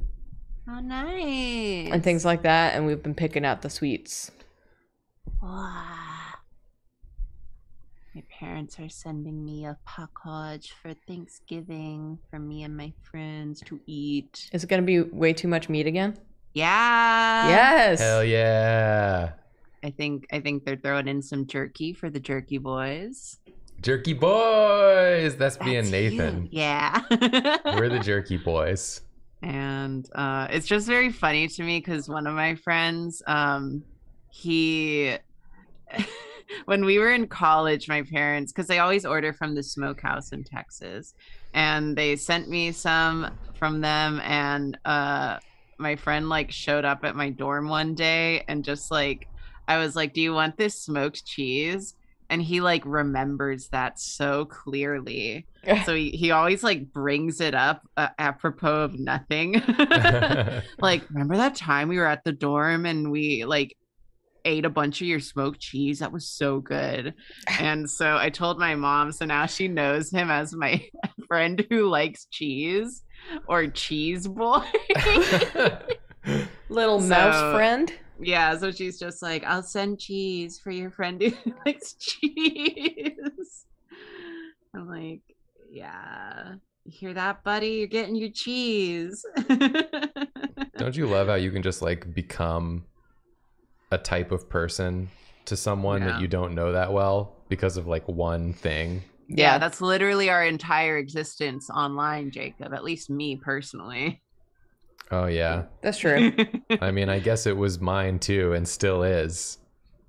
Oh, nice. And things like that. And we've been picking out the sweets. Wow. My parents are sending me a package for Thanksgiving for me and my friends to eat. Is it going to be way too much meat again? Yeah. Yes. Hell yeah. I think they're throwing in some jerky for the jerky boys. Jerky boys. That's me and Nathan. You. Yeah. We're the jerky boys. And it's just very funny to me because one of my friends, he when we were in college, my parents, because they always order from the Smokehouse in Texas, and they sent me some from them, and my friend like showed up at my dorm one day and just like, I was like, do you want this smoked cheese? And he like remembers that so clearly. So he always like brings it up apropos of nothing. Like, remember that time we were at the dorm and we like ate a bunch of your smoked cheese? That was so good. And so I told my mom, so now she knows him as my friend who likes cheese or cheese boy. Little mouse friend. Yeah, so she's just like, I'll send cheese for your friend who likes cheese. I'm like, yeah, you hear that, buddy? You're getting your cheese. Don't you love how you can just like become a type of person to someone that you don't know that well because of like one thing? Yeah, that's literally our entire existence online, Jacob, at least me personally. Oh, yeah. That's true. I mean, I guess it was mine, too, and still is.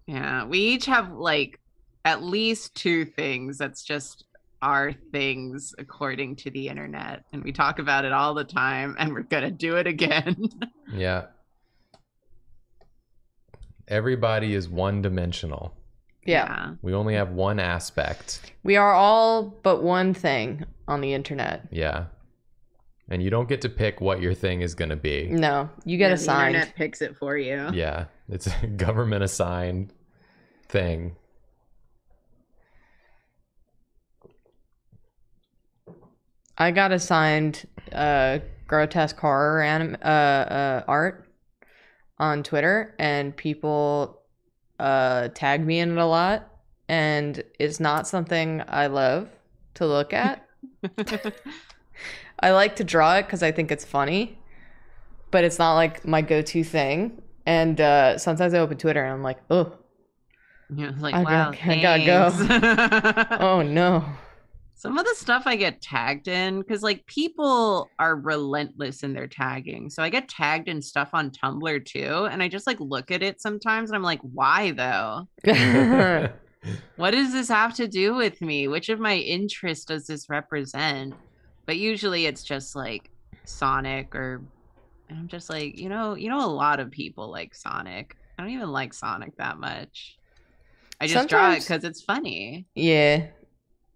Yeah, we each have, like, at least two things that's just our things according to the internet. And we talk about it all the time, and we're going to do it again. Yeah. Everybody is one-dimensional. Yeah. We only have one aspect. We are all but one thing on the internet. Yeah. And you don't get to pick what your thing is going to be. No, you get assigned. The internet picks it for you. Yeah, it's a government assigned thing. I got assigned grotesque horror art on Twitter, and people tag me in it a lot. And it's not something I love to look at. I like to draw it because I think it's funny, but it's not like my go-to thing. And sometimes I open Twitter and I'm like, oh, yeah, like, wow, I gotta go. Oh no. Some of the stuff I get tagged in, because like people are relentless in their tagging. So I get tagged in stuff on Tumblr too. And I just like look at it sometimes and I'm like, why though? What does this have to do with me? Which of my interests does this represent? But usually it's just like Sonic, or I'm just like, you know, a lot of people like Sonic. I don't even like Sonic that much. I just draw it because it's funny. Yeah.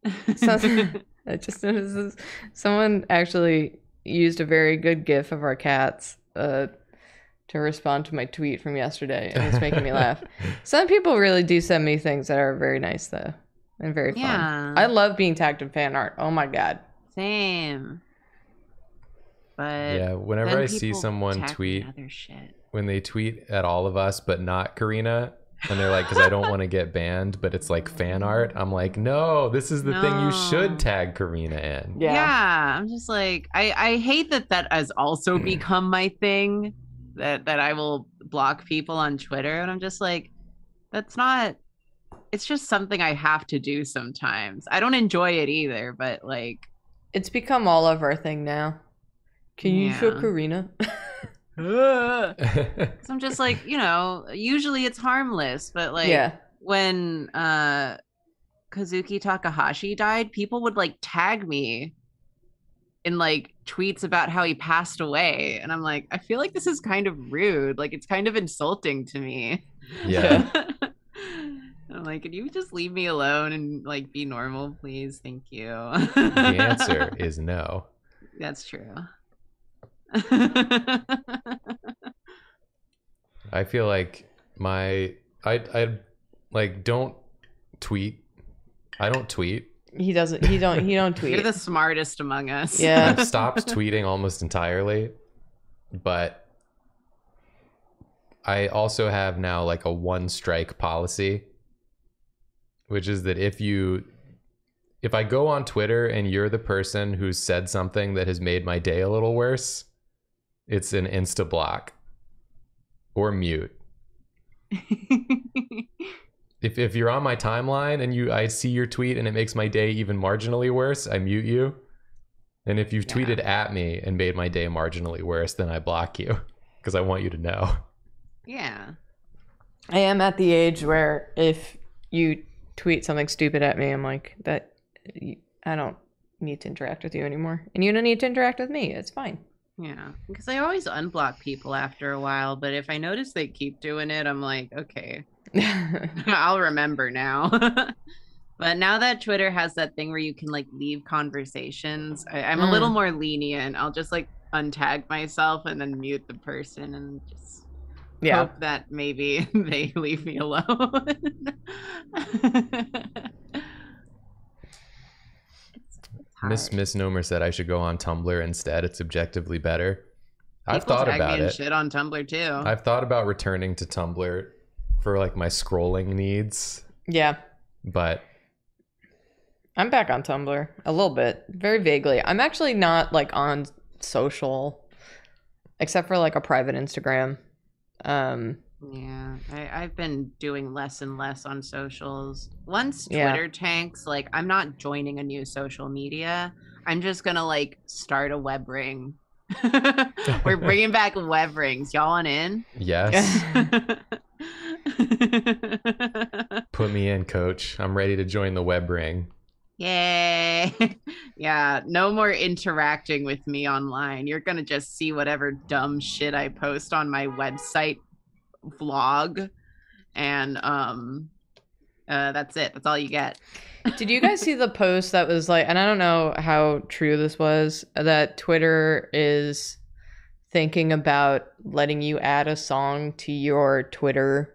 I just noticed someone actually used a very good GIF of our cats to respond to my tweet from yesterday, and it's making me laugh. Some people really do send me things that are very nice though, and very fun. I love being tagged in fan art. Oh my god. Same. But yeah, whenever I see someone tweet when they tweet at all of us but not Karina, and they're like, because I don't want to get banned, but it's like fan art, I'm like, no, this is the thing you should tag Karina in. Yeah, I'm just like, I hate that has also become my thing, that I will block people on Twitter, and I'm just like, that's not, it's just something I have to do sometimes. I don't enjoy it either, but like, it's become all of our thing now. Can you show Karina? So I'm just like, you know, usually it's harmless, but like when Kazuki Takahashi died, people would like tag me in like tweets about how he passed away. And I'm like, I feel like this is kind of rude. Like, it's kind of insulting to me. Yeah. I'm like, can you just leave me alone and like be normal, please? Thank you. The answer is no. That's true. I feel like I like don't tweet. I don't tweet. He don't tweet. You're the smartest among us. Yeah. I've stopped tweeting almost entirely, but I also have now like a one strike policy, which is that if I go on Twitter and you're the person who said something that has made my day a little worse, it's an insta block or mute. If you're on my timeline and I see your tweet and it makes my day even marginally worse, I mute you. And if you've tweeted at me and made my day marginally worse, then I block you because I want you to know. Yeah. I am at the age where if you tweet something stupid at me, I'm like, I don't need to interact with you anymore. And you don't need to interact with me. It's fine. Yeah, because I always unblock people after a while, but if I notice they keep doing it, I'm like, okay, I'll remember now. But now that Twitter has that thing where you can like leave conversations, I'm a little more lenient. I'll just like untag myself and then mute the person and just hope that maybe they leave me alone. Misnomer said I should go on Tumblr instead. It's objectively better. I've thought about it. Shit on Tumblr too. I've thought about returning to Tumblr for like my scrolling needs. Yeah. But I'm back on Tumblr a little bit, very vaguely. I'm actually not like on social except for like a private Instagram. Yeah, I've been doing less and less on socials. Once Twitter tanks, like I'm not joining a new social media. I'm just gonna like start a web ring. We're bringing back web rings. Y'all on in? Yes. Put me in, coach. I'm ready to join the web ring. Yay. Yeah, no more interacting with me online. You're gonna just see whatever dumb shit I post on my website vlog, and that's it. That's all you get. Did you guys see the post that was like, and I don't know how true this was, that Twitter is thinking about letting you add a song to your Twitter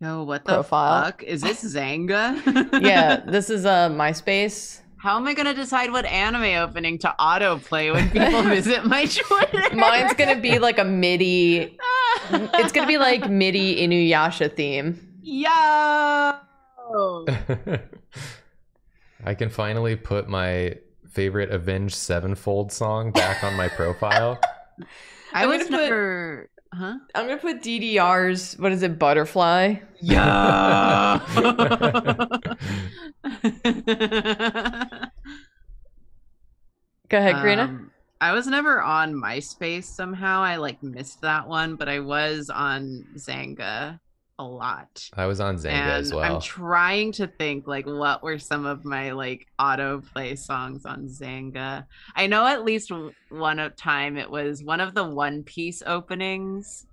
what profile. The fuck is this, Zanga? Yeah, this is MySpace. How am I going to decide what anime opening to autoplay when people visit my Twitter? Mine's going to be like a MIDI. It's going to be like MIDI Inuyasha theme. Yo! I can finally put my favorite Avenged Sevenfold song back on my profile. I would put... Huh? I'm going to put DDR's, what is it, Butterfly? Yeah. Go ahead, Karina. I was never on MySpace somehow. I like missed that one, but I was on Zanga a lot. I was on Zanga as well. I'm trying to think like what were some of my like autoplay songs on Zanga. I know at least one time it was one of the One Piece openings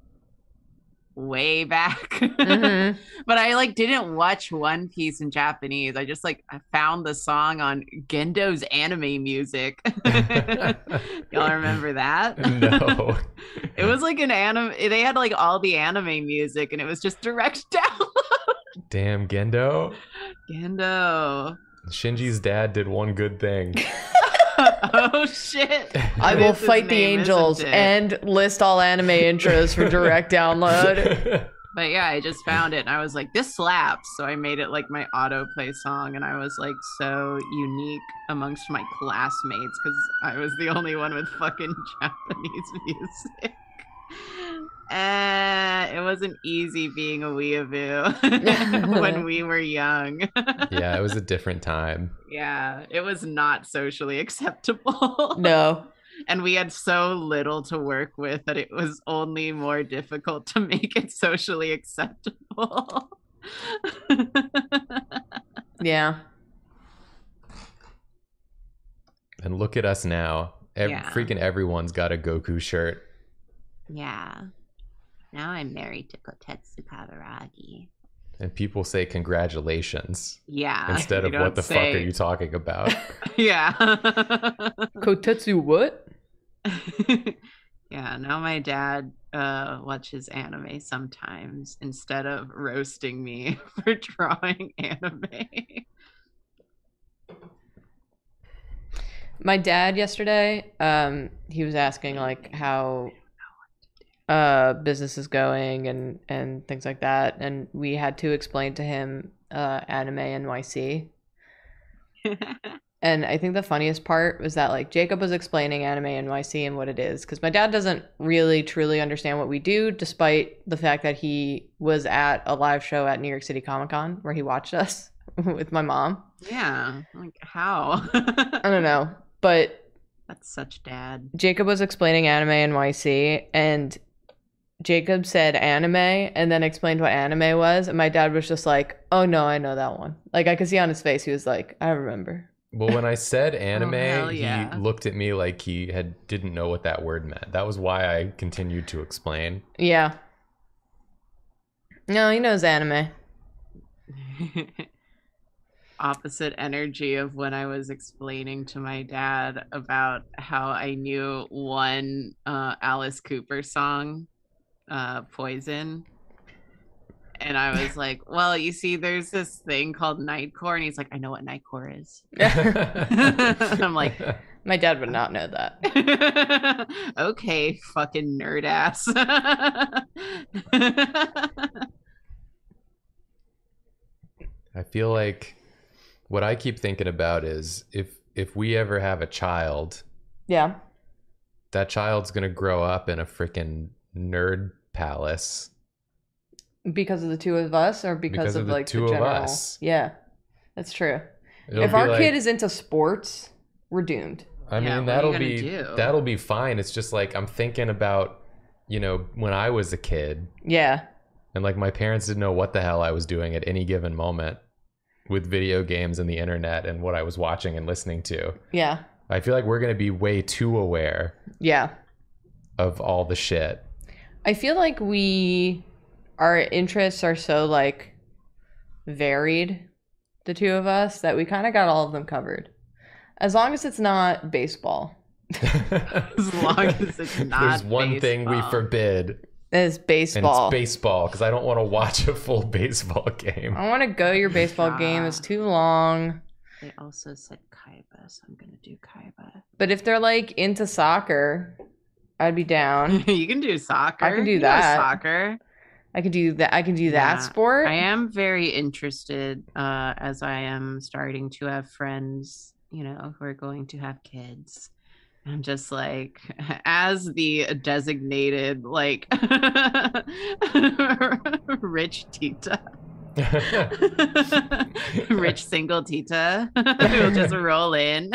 way back. Mm-hmm. But I like didn't watch One Piece in Japanese. I just like I found the song on Gendo's anime music. Y'all remember that? No. It was like an anime, they had like all the anime music and it was just direct download. Damn, Gendo. Shinji's dad did one good thing. Oh shit. I will fight the angels and list all anime intros for direct download. But yeah, I just found it and I was like, this slaps. So I made it like my autoplay song and I was like so unique amongst my classmates because I was the only one with fucking Japanese music. It wasn't easy being a weeaboo when we were young. Yeah, it was a different time. Yeah, it was not socially acceptable. No. And we had so little to work with that it was only more difficult to make it socially acceptable. Yeah. And look at us now. Freaking everyone's got a Goku shirt. Yeah. Now I'm married to Kotetsu Pavaragi. And people say congratulations. Yeah. Instead of what the fuck are you talking about? Yeah. Kotetsu what? Yeah, now my dad watches anime sometimes instead of roasting me for drawing anime. My dad yesterday, he was asking like how business is going and things like that, and we had to explain to him Anime NYC. And I think the funniest part was that like Jacob was explaining Anime NYC and what it is, because my dad doesn't really truly understand what we do, despite the fact that he was at a live show at New York City Comic Con where he watched us with my mom. Yeah, like how? I don't know, but that's such dad. Jacob was explaining Anime NYC, and Jacob said anime and then explained what anime was, and my dad was just like, "Oh no, I know that one." Like I could see on his face, he was like, "I remember." Well, when I said anime, he looked at me like he didn't know what that word meant. That was why I continued to explain. Yeah. No, he knows anime. Opposite energy of when I was explaining to my dad about how I knew one Alice Cooper song, Poison. And I was like, well, you see, there's this thing called Nightcore. And he's like, I know what Nightcore is. I'm like, my dad would not know that. Okay, fucking nerd ass. I feel like what I keep thinking about is if we ever have a child. Yeah. That child's going to grow up in a freaking nerd palace. Because of the two of us, or because of the like two the general? Of us. Yeah, that's true. It'll if our like, kid is into sports, we're doomed. I mean, that'll be fine. It's just like I'm thinking about, you know, when I was a kid. Yeah. And like my parents didn't know what the hell I was doing at any given moment with video games and the internet and what I was watching and listening to. Yeah. I feel like we're gonna be way too aware. Yeah. Of all the shit. I feel like our interests are so like varied, the two of us, that we kind of got all of them covered. As long as it's not baseball. As long as it's not There's one baseball. Thing we forbid. It's baseball. And it's baseball, because I don't want to watch a full baseball game. I want to go to your baseball game. It's too long. They also said Kaiba, so I'm going to do Kaiba. But if they're like into soccer, I'd be down. You can do soccer. I can do that. Soccer. I could do that. I can do that sport. I am very interested as I am starting to have friends, you know, who are going to have kids. I'm just like, as the designated like rich tita, rich single tita, who'll just roll in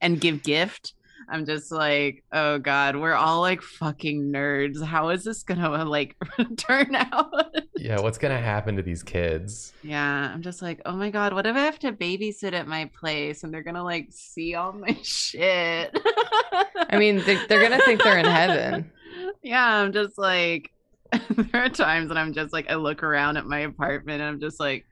and give gift. I'm just like, oh God, we're all like fucking nerds. How is this gonna like turn out? Yeah, what's gonna happen to these kids? Yeah, I'm just like, oh my God, what if I have to babysit at my place and they're gonna like see all my shit? I mean, they're gonna think they're in heaven. Yeah, I'm just like, there are times that I'm just like, I look around at my apartment and I'm just like,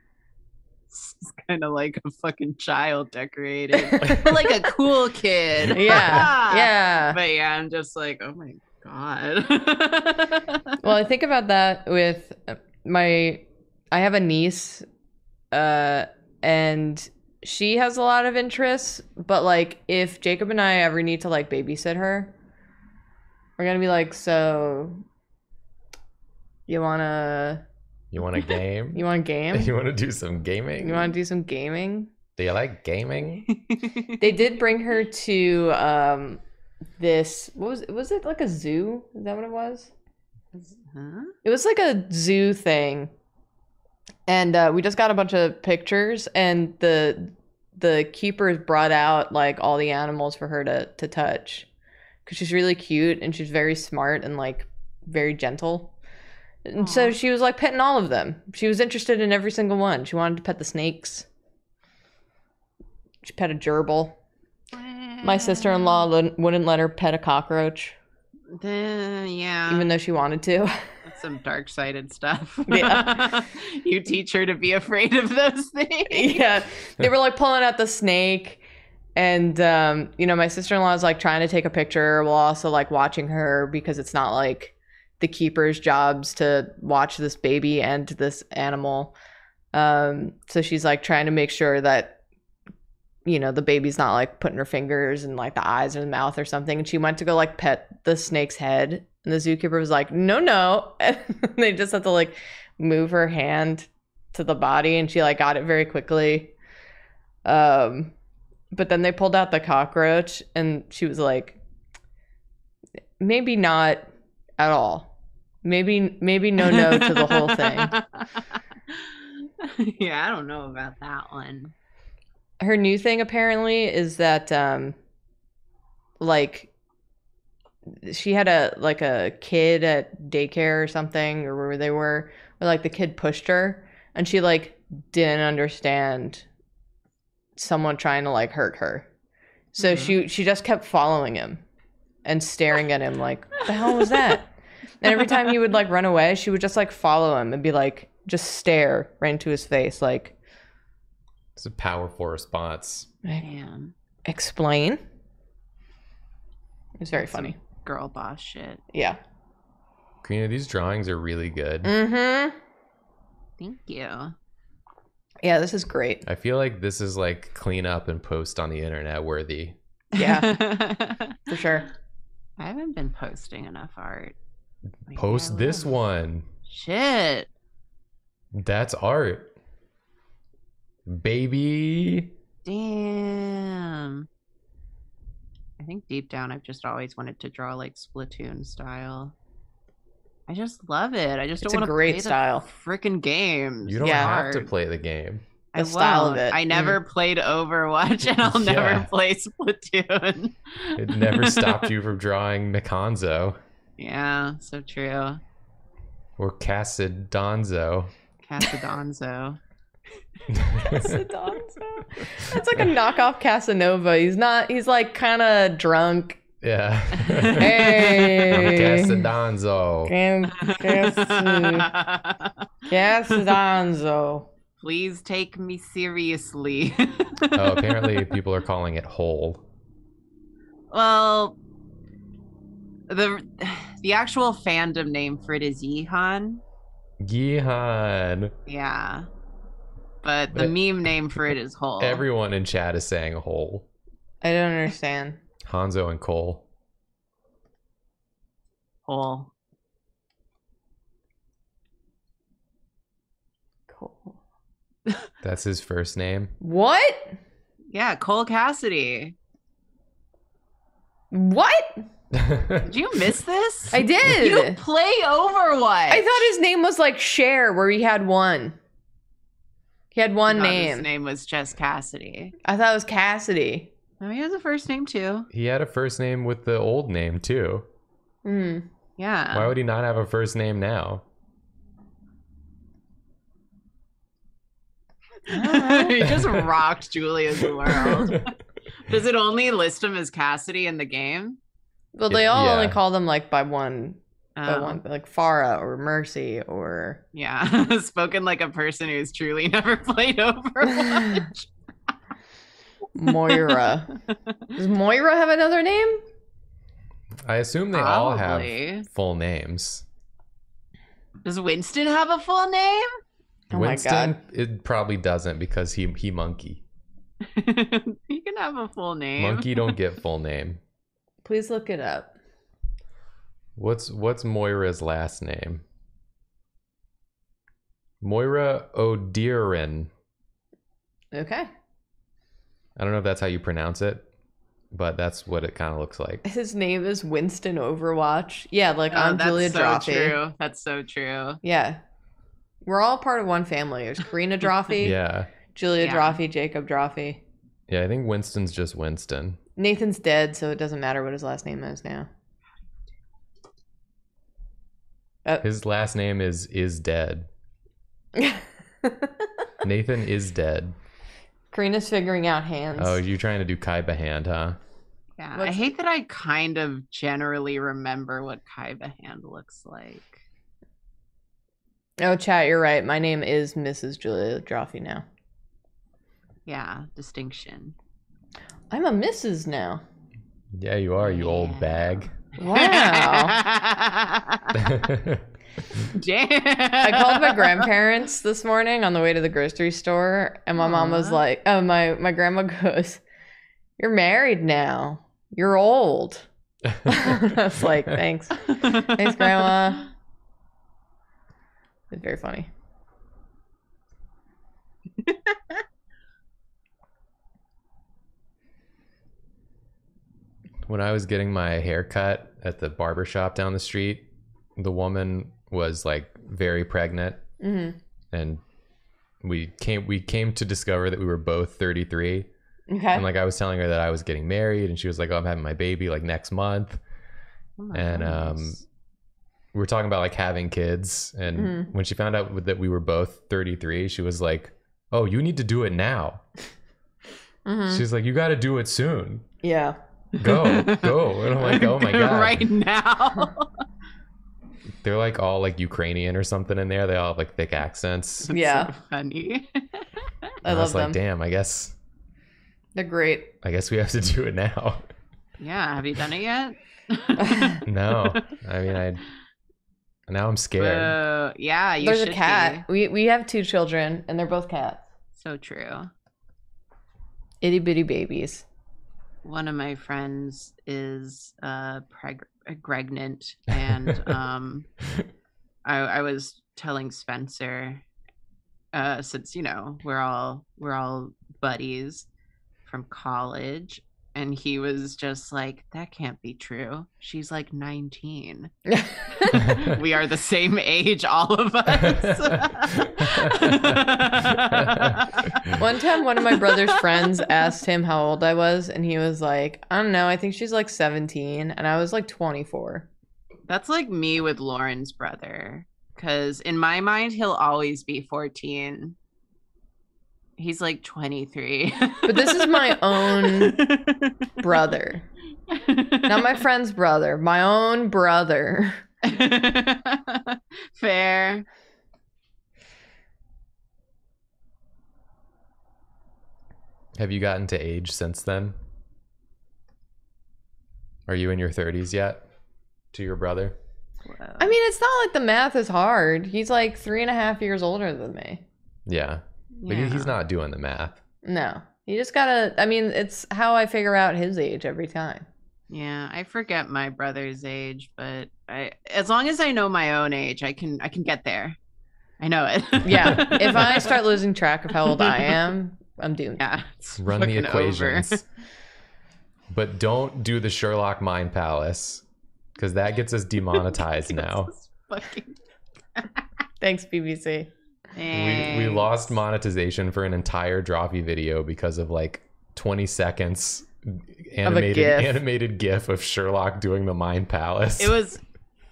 it's kind of like a fucking child decorated, but like a cool kid. Yeah. Yeah. But yeah, I'm just like, oh my God. Well, I think about that with I have a niece, and she has a lot of interests, but like if Jacob and I ever need to like babysit her, we're going to be like, so you want a game? You want a game? You want to do some gaming? You want to do some gaming? Do you like gaming? They did bring her to this. What was it like a zoo? Is that what it was? Huh? It was like a zoo thing. And we just got a bunch of pictures, and the keepers brought out like all the animals for her to touch. Because she's really cute and she's very smart and like very gentle. And so she was like petting all of them. She was interested in every single one. She wanted to pet the snakes. She pet a gerbil. My sister-in-law wouldn't let her pet a cockroach. Yeah. Even though she wanted to. That's some dark-sided stuff. Yeah. You teach her to be afraid of those things. Yeah. They were like pulling out the snake. And, you know, my sister-in-law is like trying to take a picture while also like watching her, because it's not like the keeper's jobs to watch this baby and this animal. So she's like trying to make sure that, you know, the baby's not like putting her fingers in like the eyes or the mouth or something. And she went to go like pet the snake's head. And the zookeeper was like, no. And they just had to like move her hand to the body. And she like got it very quickly. But then they pulled out the cockroach, and she was like, maybe not at all. Maybe no to the whole thing. Yeah, I don't know about that one. Her new thing apparently is that, like, she had a kid at daycare or something, or where they were, where like the kid pushed her, and she like didn't understand someone trying to like hurt her, so she just kept following him and staring at him like, the hell was that? And every time he would like run away, she would just like follow him and be like, just stare right into his face. Like, it's a powerful response. Man, explain. It was very funny. Girl boss shit. Yeah. Karina, these drawings are really good. Mm-hmm. Thank you. Yeah, this is great. I feel like this is like clean up and post on the internet worthy. Yeah, for sure. I haven't been posting enough art. Like, post this one. Shit. That's art. Baby. Damn. I think deep down I've just always wanted to draw like Splatoon style. I just love it. I just don't want to play the freaking games. You don't have to play the game. The style of it. I never played Overwatch, and I'll never play Splatoon. It never stopped you from drawing Mikanzo. Yeah, so true. Or Casadonzo. Casadonzo. Casadonzo? That's like a knockoff Casanova. He's like kind of drunk. Yeah. Hey. Casadonzo. Casadonzo. Please take me seriously. Oh, apparently people are calling it hole. Well, the actual fandom name for it is Yihan. Yihan. Yeah. But the meme name for it is hole. Everyone in chat is saying hole. I don't understand. Hanzo and Cole. Cole. Cole. That's his first name? What? Yeah, Cole Cassidy. What? Did you miss this? I did. You play Overwatch. I thought his name was like Cher, where he had one. He had one name. His name was just Cassidy. I thought it was Cassidy. No, he has a first name too. He had a first name with the old name too. Mm, yeah. Why would he not have a first name now? He just rocked Julia's world. Does it only list him as Cassidy in the game? Well, they all only call them like by one, like Farah or Mercy or. Yeah, spoken like a person who's truly never played Overwatch. Moira. Does Moira have another name? I assume they all have full names. Does Winston have a full name? Oh, Winston, my God. It probably doesn't, because he monkey. He can have a full name. Monkey don't get full name. Please look it up. What's Moira's last name? Moira O'Dearin. Okay. I don't know if that's how you pronounce it, but that's what it kind of looks like. His name is Winston Overwatch. Yeah, like I'm Julia Drawfee. True. That's so true. Yeah. We're all part of one family. There's Karina Drawfee. Yeah. Julia Drawfee, Jacob Drawfee. Yeah, I think Winston's just Winston. Nathan's dead, so it doesn't matter what his last name is now. Oh. His last name is dead. Nathan is dead. Karina's figuring out hands. Oh, you're trying to do Kaiba hand, huh? Yeah, I hate that I kind of generally remember what Kaiba hand looks like. Oh, chat, you're right. My name is Mrs. Julia Drawfee now. Yeah, distinction. I'm a Mrs. now. Yeah, you are, you old bag. Wow. Damn. I called my grandparents this morning on the way to the grocery store, and my mom was like, oh, my grandma goes, "You're married now. You're old." I was like, "Thanks. Thanks, Grandma." It's very funny. When I was getting my hair cut at the barbershop down the street, the woman was like very pregnant, and we came to discover that we were both 33. Okay. And like I was telling her that I was getting married, and she was like, "Oh, I'm having my baby like next month." Oh, and we were talking about like having kids, and when she found out that we were both 33, she was like, "Oh, you need to do it now." She's like, "You got to do it soon." Yeah. Go. And I'm like, "Oh my god, right now." They're like all like Ukrainian or something in there. They all have like thick accents. That's so funny. I love them. Like, damn, I guess they're great. I guess we have to do it now. Yeah. Have you done it yet? No. I mean, now I'm scared. Yeah. There's a cat. We have two children, and they're both cats. So true. Itty bitty babies. One of my friends is pregnant, and I was telling Spencer, since you know we're all buddies from college, and he was just like, "That can't be true. She's like 19." We are the same age, all of us. One time, one of my brother's friends asked him how old I was, and he was like, "I don't know, I think she's like 17. And I was like 24. That's like me with Lauren's brother, because in my mind, he'll always be 14. He's like 23. But this is my own brother. Not my friend's brother. My own brother. Fair. Have you gotten to age since then? Are you in your 30s yet? To your brother? Whoa. I mean, it's not like the math is hard. He's like 3.5 years older than me. Yeah. But he's not doing the math. No. You just gotta, I mean, it's how I figure out his age every time. Yeah, I forget my brother's age, but as long as I know my own age, I can get there. I know it. Yeah. If I start losing track of how old I am, I'm doomed. Yeah. Run the equations. Over. But don't do the Sherlock Mind Palace, because that gets us demonetized now. Fucking... Thanks, BBC. We lost monetization for an entire Drawfee video because of like 20 seconds animated GIF of Sherlock doing the Mind Palace. It was,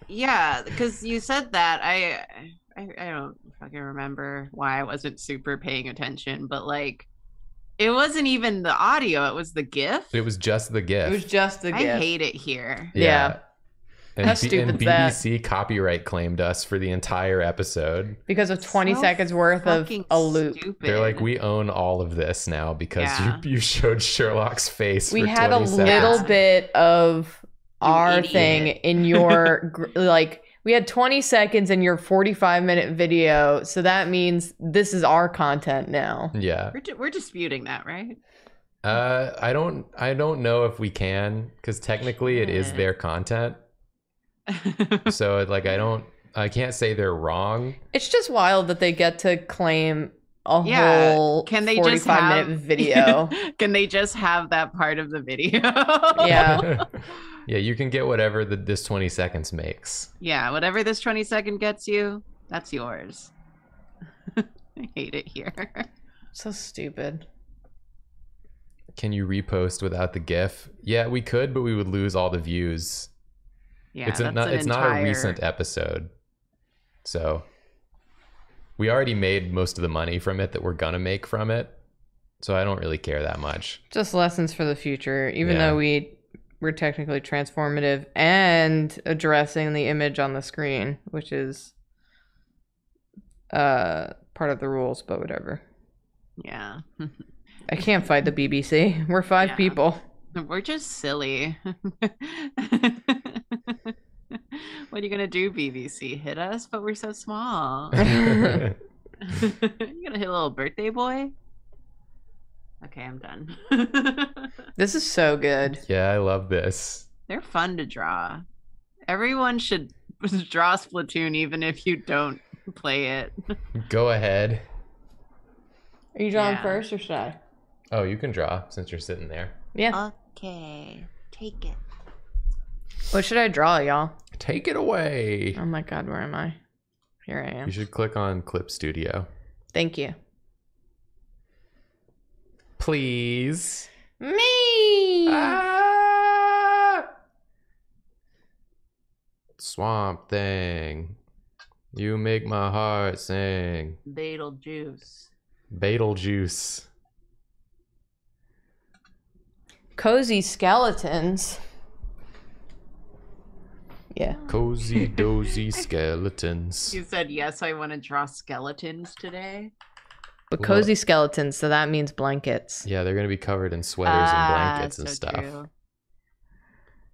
yeah, because you said that. I don't fucking remember why I wasn't super paying attention, but like it wasn't even the audio. It was the GIF. It was just the GIF. I hate it here. Yeah. And how stupid that. BBC copyright claimed us for the entire episode. Because of 20 seconds worth of a loop. Stupid. They're like, "We own all of this now because you showed Sherlock's face for 20 seconds. We had a little bit of our thing in your, like, we had 20 seconds in your 45-minute video. So that means this is our content now." Yeah. We're disputing that, right? I don't know if we can, because technically it is their content. So like I can't say they're wrong. It's just wild that they get to claim a whole 45-minute video. Can they just have that part of the video? Yeah. Yeah, you can get whatever this 20 seconds makes. Yeah, whatever this 20 second gets you, that's yours. I hate it here. So stupid. Can you repost without the GIF? Yeah, we could, but we would lose all the views. Yeah, it's not a recent episode, so we already made most of the money from it that we're gonna make from it, so I don't really care that much. Just lessons for the future, even though we we're technically transformative and addressing the image on the screen, which is part of the rules, but whatever. Yeah. I can't fight the BBC. We're five people. We're just silly. What are you gonna do, BBC? Hit us? But we're so small. You gonna hit a little birthday boy? Okay, I'm done. This is so good. Yeah, I love this. They're fun to draw. Everyone should draw Splatoon, even if you don't play it. Go ahead. Are you drawing first or should I? Oh, you can draw since you're sitting there. Yeah. Okay, take it. What should I draw, y'all? Take it away. Oh my God, where am I? Here I am. You should click on Clip Studio. Thank you. Please. Me! Ah! Swamp Thing. You make my heart sing. Beetlejuice. Beetlejuice. Cozy skeletons. Yeah. Cozy dozy skeletons. You said yes, I want to draw skeletons today. But cozy skeletons, so that means blankets. Yeah, they're going to be covered in sweaters and blankets and stuff. True.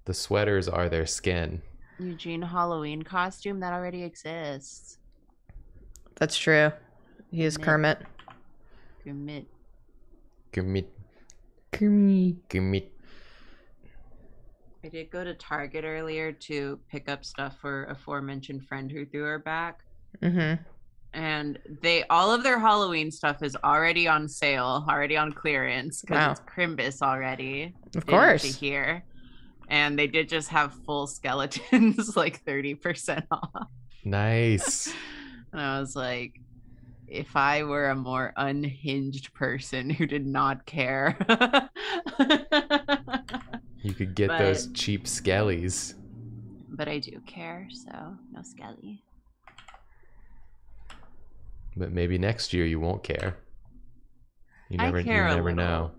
The sweaters are their skin. Eugene Halloween costume, that already exists. That's true. He is Kermit. Kermit. Kermit. Kermit. Kermit. I did go to Target earlier to pick up stuff for aforementioned friend who threw her back. Mm-hmm. And all of their Halloween stuff is already on sale, already on clearance, because it's Crimbus already. Of course. Here. And they did just have full skeletons, like 30% off. Nice. And I was like, if I were a more unhinged person who did not care. You could get those cheap skellies. But I do care, so no skelly. But maybe next year you won't care. You never know.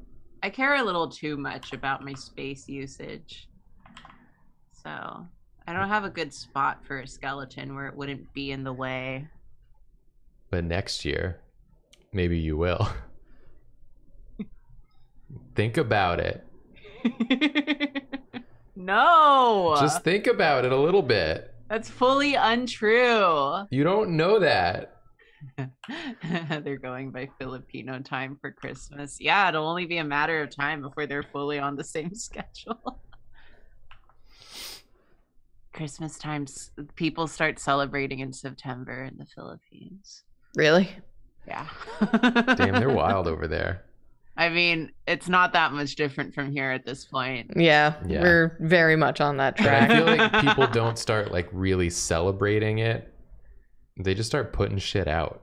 I care a little too much about my space usage. So I don't have a good spot for a skeleton where it wouldn't be in the way. But next year, maybe you will. Think about it. No. Just think about it a little bit. That's fully untrue. You don't know that. They're going by Filipino time for Christmas. Yeah, it'll only be a matter of time before they're fully on the same schedule. Christmas time, people start celebrating in September in the Philippines. Really? Yeah. Damn, they're wild over there. I mean, it's not that much different from here at this point. Yeah, yeah. We're very much on that track. But I feel like people don't start like really celebrating it. They just start putting shit out.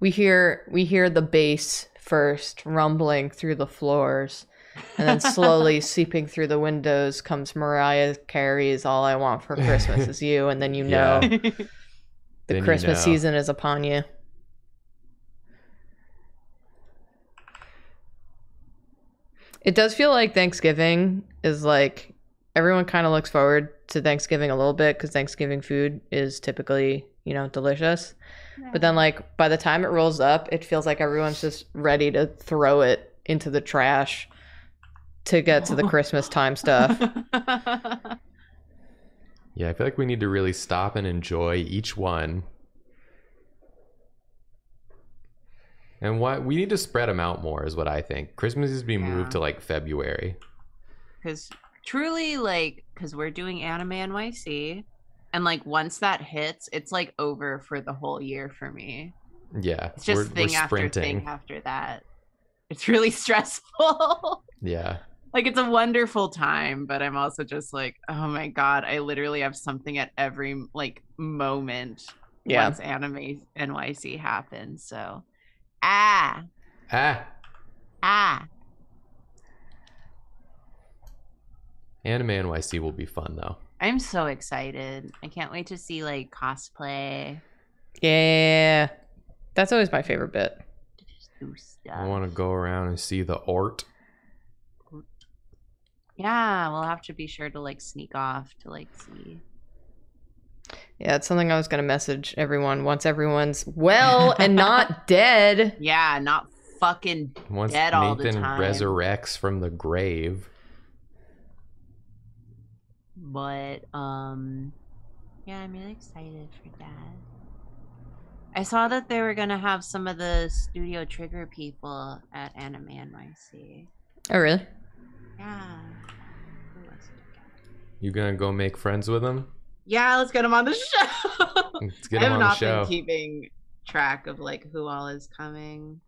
We hear the bass first rumbling through the floors, and then slowly seeping through the windows comes Mariah Carey's "All I Want for Christmas Is You," and then you know the Christmas season is upon you. It does feel like Thanksgiving is like everyone kind of looks forward to Thanksgiving a little bit because Thanksgiving food is typically, you know, delicious. Yeah. But then like by the time it rolls up, it feels like everyone's just ready to throw it into the trash to get to the Christmas time stuff. Yeah, I feel like we need to really stop and enjoy each one. And what we need to spread them out more is what I think. Christmas is being moved to like February. Because truly, like, because we're doing Anime NYC, and like once that hits, it's like over for the whole year for me. Yeah, it's just thing after that. It's really stressful. Yeah, like it's a wonderful time, but I'm also just like, oh my God, I literally have something at every like moment. Yeah, once Anime NYC happens, so Anime NYC will be fun, though. I'm so excited. I can't wait to see, like, cosplay. Yeah. That's always my favorite bit. Just do stuff. I want to go around and see the art. Yeah, we'll have to be sure to like sneak off to like see. Yeah, it's something I was gonna message everyone once everyone's well and not dead. Yeah, not fucking once dead Nathan all the time. Nathan resurrects from the grave. But yeah, I'm really excited for that. I saw that they were gonna have some of the Studio Trigger people at Anime NYC. Oh really? Yeah. You gonna go make friends with them? Yeah, let's get them on the show. Let's get them on the show. I have not been keeping track of like who all is coming.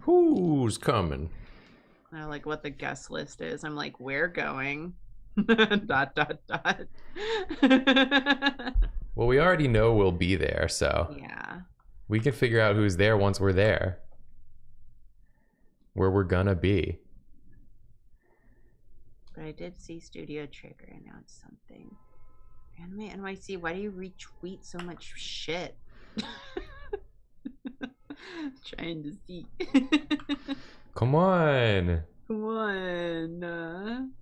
Who's coming? Like what the guest list is. I'm like, we're going. Dot dot dot. Well, we already know we'll be there, so yeah, we can figure out who's there once we're there, where we're gonna be. But I did see Studio Trigger announce something. Anime NYC, why do you retweet so much shit? Trying to see. Come on. Come on.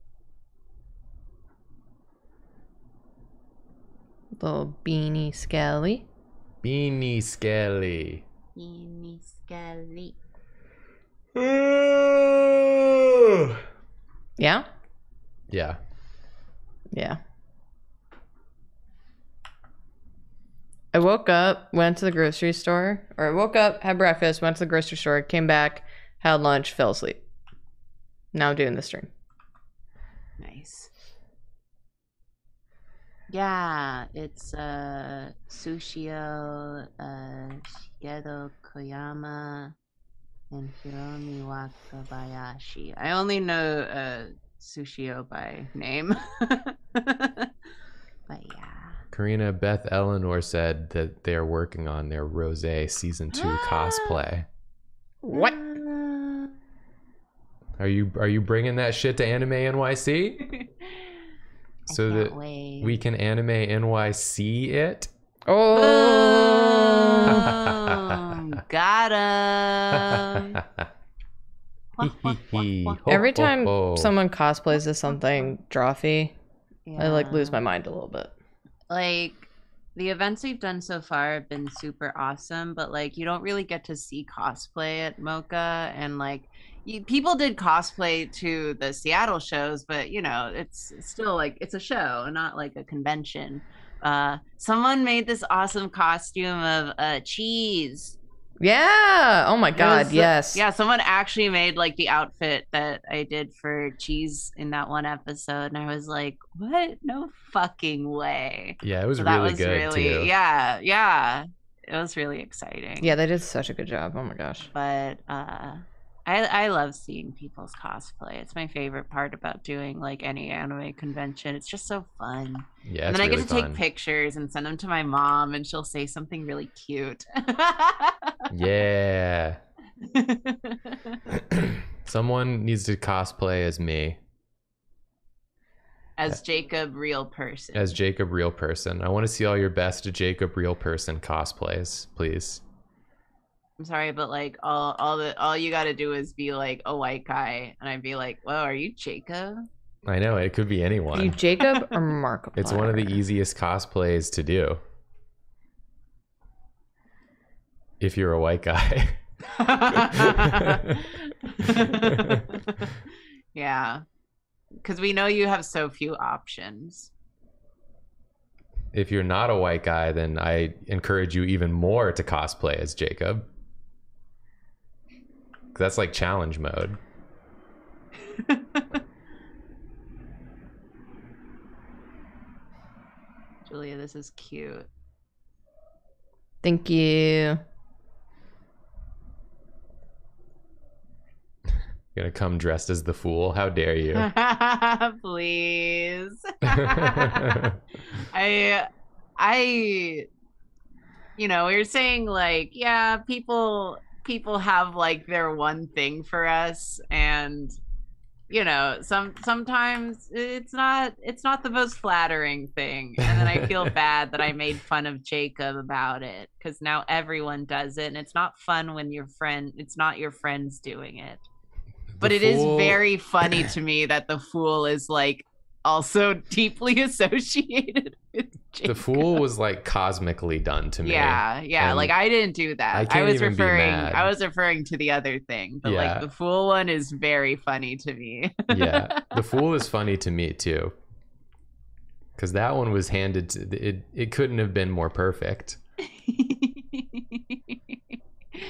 Little Beanie Skelly. Beanie Skelly. Beanie Skelly. Yeah? Yeah. Yeah. I woke up, went to the grocery store, or I woke up, had breakfast, went to the grocery store, came back, had lunch, fell asleep. Now I'm doing the stream. Nice. Yeah, it's Sushio, Shigeru Koyama, and Hiromi Wakabayashi. I only know Sushio by name. But yeah. Karina Beth Eleanor said that they're working on their Rosé Season 2 cosplay. What? Are you bringing that shit to Anime NYC? So that wait. We can Anime NYC it. Oh, got him. Every time someone cosplays as something Drawfee, yeah. I like lose my mind a little bit. Like the events we've done so far have been super awesome, but like you don't really get to see cosplay at Mocha, and like people did cosplay to the Seattle shows, but you know, it's still like it's a show and not like a convention. Someone made this awesome costume of cheese. Yeah. Oh my god, yes. Yeah, someone actually made like the outfit that I did for Cheese in that one episode, and I was like, what? No fucking way. Yeah, it was really good too. Yeah, yeah. It was really exciting. Yeah, they did such a good job. Oh my gosh. But I love seeing people's cosplay. It's my favorite part about doing like any anime convention. It's just so fun. Yeah, and then really I get to take pictures and send them to my mom, and she'll say something really cute. Yeah. Someone needs to cosplay as me. As Jacob Real Person. As Jacob Real Person. I want to see all your best Jacob Real Person cosplays, please. I'm sorry, but like all you gotta do is be like a white guy, and I'd be like, "Whoa, are you Jacob?" I know, it could be anyone. Are you Jacob or Markiplier? It's one of the easiest cosplays to do if you're a white guy. Yeah, because we know you have so few options. If you're not a white guy, then I encourage you even more to cosplay as Jacob. That's like challenge mode. Julia, this is cute. Thank you. You're gonna come dressed as the fool? How dare you? Please. I you know, we were saying like, yeah, people have like their one thing for us, and you know, sometimes it's not the most flattering thing, and then I feel bad that I made fun of Jacob about it, because now everyone does it, and it's not fun when your friend, it's not your friends doing it. But it is very funny to me that the Fool is like also deeply associated with Jacob. The Fool was like cosmically done to me. Yeah. And like I didn't do that. I was referring to the other thing, but like the Fool one is very funny to me. Yeah, the Fool is funny to me too, because that one was handed to it. It couldn't have been more perfect.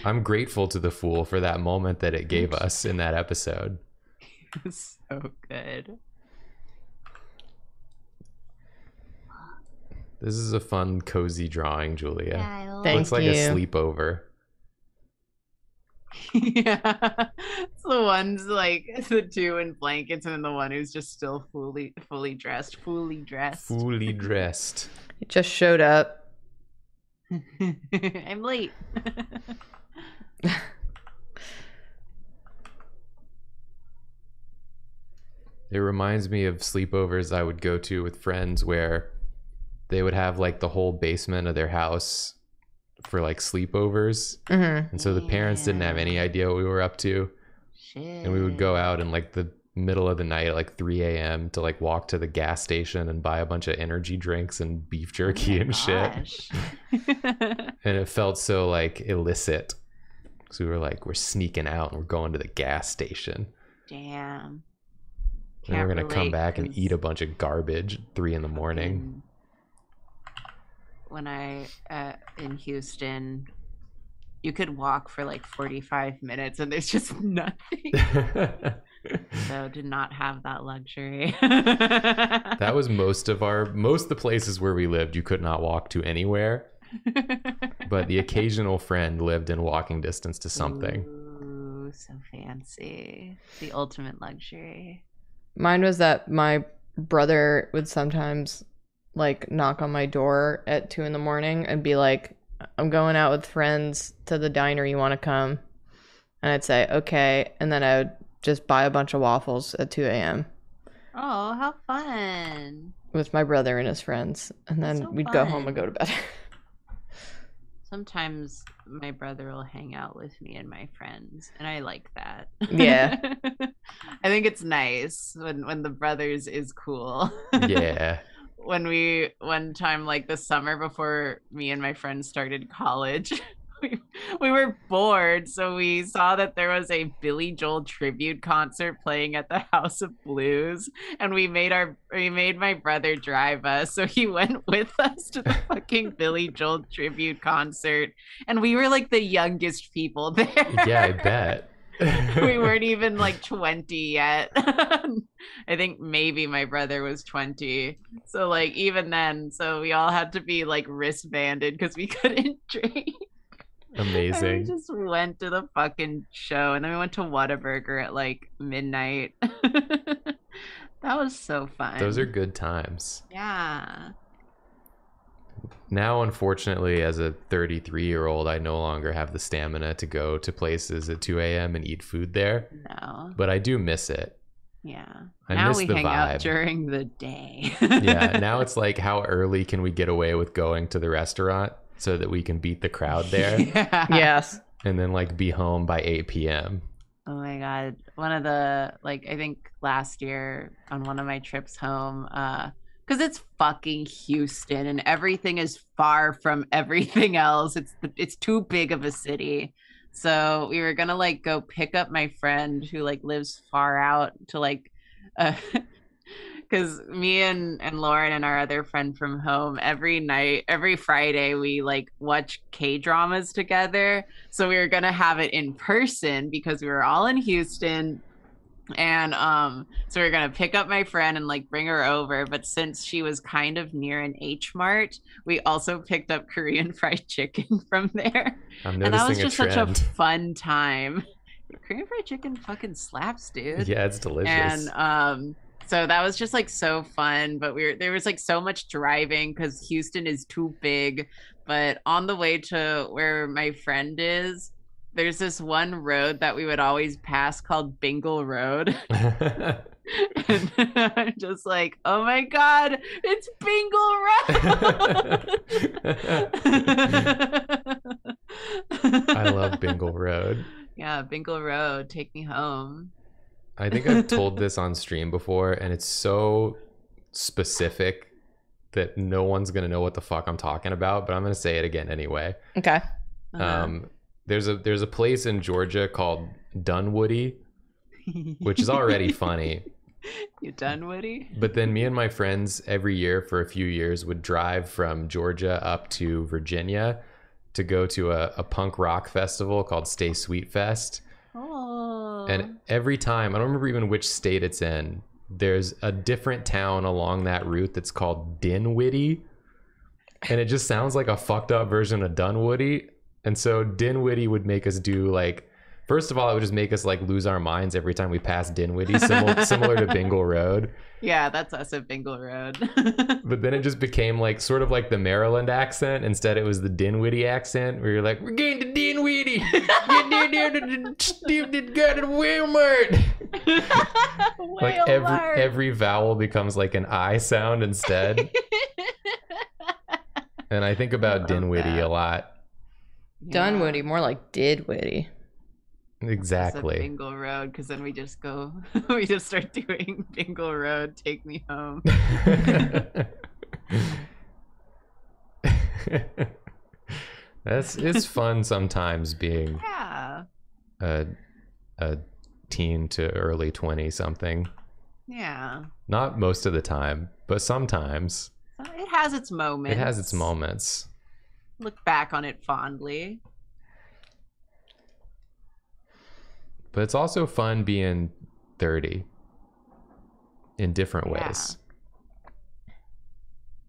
I'm grateful to the Fool for that moment that it gave us in that episode. It was so good. This is a fun, cozy drawing, Julia. Yeah, Thank you. Looks like a sleepover. Yeah. It's the ones like the two in blankets and then the one who's just still fully dressed. It just showed up. I'm late. It reminds me of sleepovers I would go to with friends where they would have like the whole basement of their house for like sleepovers. Mm-hmm. And so the parents didn't have any idea what we were up to. Shit. And we would go out in like the middle of the night at like 3 a.m. to like walk to the gas station and buy a bunch of energy drinks and beef jerky and shit. And it felt so like illicit. Because we were like, we're sneaking out and we're going to the gas station. Damn. Can't and we're going to come back and eat a bunch of garbage at 3 in the morning. When I in Houston, you could walk for like 45 minutes and there's just nothing. So did not have that luxury. That was most of the places where we lived. You could not walk to anywhere, but the occasional friend lived in walking distance to something. Ooh, so fancy. The ultimate luxury. Mine was that my brother would sometimes like knock on my door at 2 in the morning and be like, I'm going out with friends to the diner, you want to come? And I'd say okay, and then I would just buy a bunch of waffles at 2 a.m. Oh, how fun. With my brother and his friends, and then we'd go home and go to bed. Sometimes my brother will hang out with me and my friends, and I like that. Yeah. I think it's nice when the brothers is cool. Yeah. When one time like the summer before me and my friends started college, we were bored, so we saw that there was a Billy Joel tribute concert playing at the House of Blues, and we made my brother drive us, so he went with us to the fucking Billy Joel tribute concert, and we were like the youngest people there. Yeah, I bet. We weren't even like 20 yet. I think maybe my brother was 20. So like even then, so we all had to be like wristbanded because we couldn't drink. Amazing. And we just went to the fucking show, and then we went to Whataburger at like midnight. That was so fun. Those are good times. Yeah. Now, unfortunately, as a 33-year-old, I no longer have the stamina to go to places at 2 a.m. and eat food there. No. But I do miss it. Yeah. Now we hang out during the day. Yeah. Now it's like, how early can we get away with going to the restaurant so that we can beat the crowd there? Yeah. Yes. And then like be home by 8 p.m. Oh my God. One of the, like, I think last year on one of my trips home, because it's fucking Houston and everything is far from everything else. It's too big of a city. So we were going to like go pick up my friend who like lives far out to like, because me and Lauren and our other friend from home, every Friday, we like watch K-dramas together. So we were going to have it in person because we were all in Houston. And so we're gonna pick up my friend and like bring her over, but since she was kind of near an H Mart, we also picked up Korean fried chicken from there. And that was just such a fun time. Korean fried chicken fucking slaps, dude. Yeah, it's delicious. And so that was just like so fun, but there was like so much driving because Houston is too big. But on the way to where my friend is, there's this one road that we would always pass called Bingle Road. And I'm just like, oh my God, it's Bingle Road. I love Bingle Road. Yeah, Bingle Road, take me home. I think I've told this on stream before, and it's so specific that no one's going to know what the fuck I'm talking about, but I'm going to say it again anyway. Okay. There's a place in Georgia called Dunwoody, which is already funny. You Dunwoody? But then me and my friends every year for a few years would drive from Georgia up to Virginia to go to a punk rock festival called Stay Sweet Fest. Aww. And every time, I don't remember even which state it's in, there's a different town along that route that's called Dinwiddie, and it just sounds like a fucked up version of Dunwoody. And so Dinwiddie would make us do, like, first of all, it would just make us, like, lose our minds every time we passed Dinwiddie, similar to Bingle Road. Yeah, that's us at Bingle Road. But then it just became, like, sort of like the Maryland accent. Instead, it was the Dinwiddie accent, where you're like, we're going to Dinwiddie. Get down to Walmart. Like, every vowel becomes, like, an I sound instead. And I think about Dinwiddie a lot. Dunwoody, more like Didwitty. Exactly. Bingle Road, because then we just go, we just start doing Bingle Road, take me home. It's fun sometimes being a teen to early 20 something. Yeah. Not most of the time, but sometimes. It has its moments. It has its moments. Look back on it fondly. But it's also fun being 30 in different ways.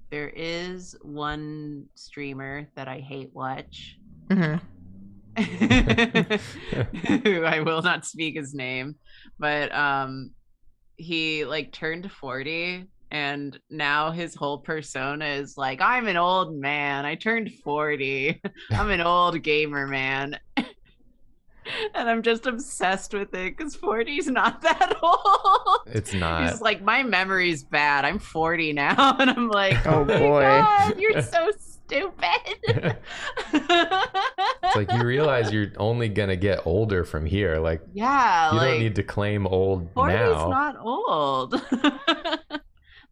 There is one streamer that I hate watch. Who I will not speak his name, but he, like, turned 40. And now his whole persona is like, I'm an old man. I turned 40. I'm an old gamer man. And I'm just obsessed with it because 40's not that old. It's not. He's like, my memory's bad. I'm 40 now. And I'm like, oh boy, God, you're so stupid. It's like, you realize you're only going to get older from here. Like, yeah, you don't need to claim old 40's now. 40's not old.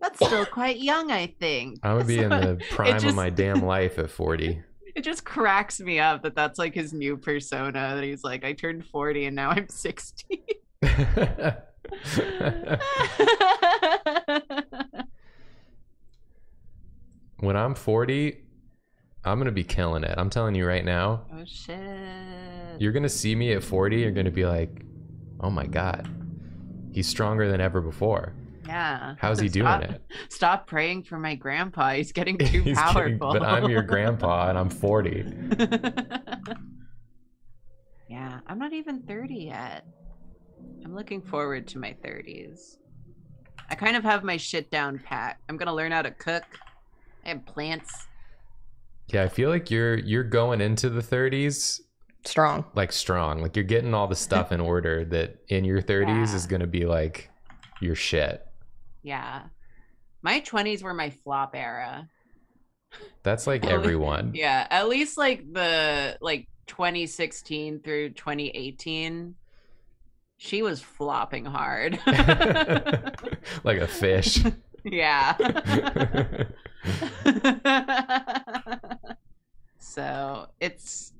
That's still quite young, I think. I would be in the prime of my damn life at 40. It just cracks me up that that's, like, his new persona. That he's like, I turned 40 and now I'm 60. When I'm 40, I'm going to be killing it. I'm telling you right now. Oh, shit. You're going to see me at 40. You're going to be like, oh, my God. He's stronger than ever before. Yeah. How's he doing it? Stop praying for my grandpa. He's getting too powerful. But I'm your grandpa and I'm 40. Yeah, I'm not even 30 yet. I'm looking forward to my 30s. I kind of have my shit down pat. I'm going to learn how to cook. I have plants. Yeah, I feel like you're going into the 30s strong. Like, strong. Like, you're getting all the stuff in order that in your 30s is going to be, like, your shit. Yeah. My 20s were my flop era. That's like everyone. Yeah. At least like the 2016 through 2018, she was flopping hard. Like a fish. Yeah. So it's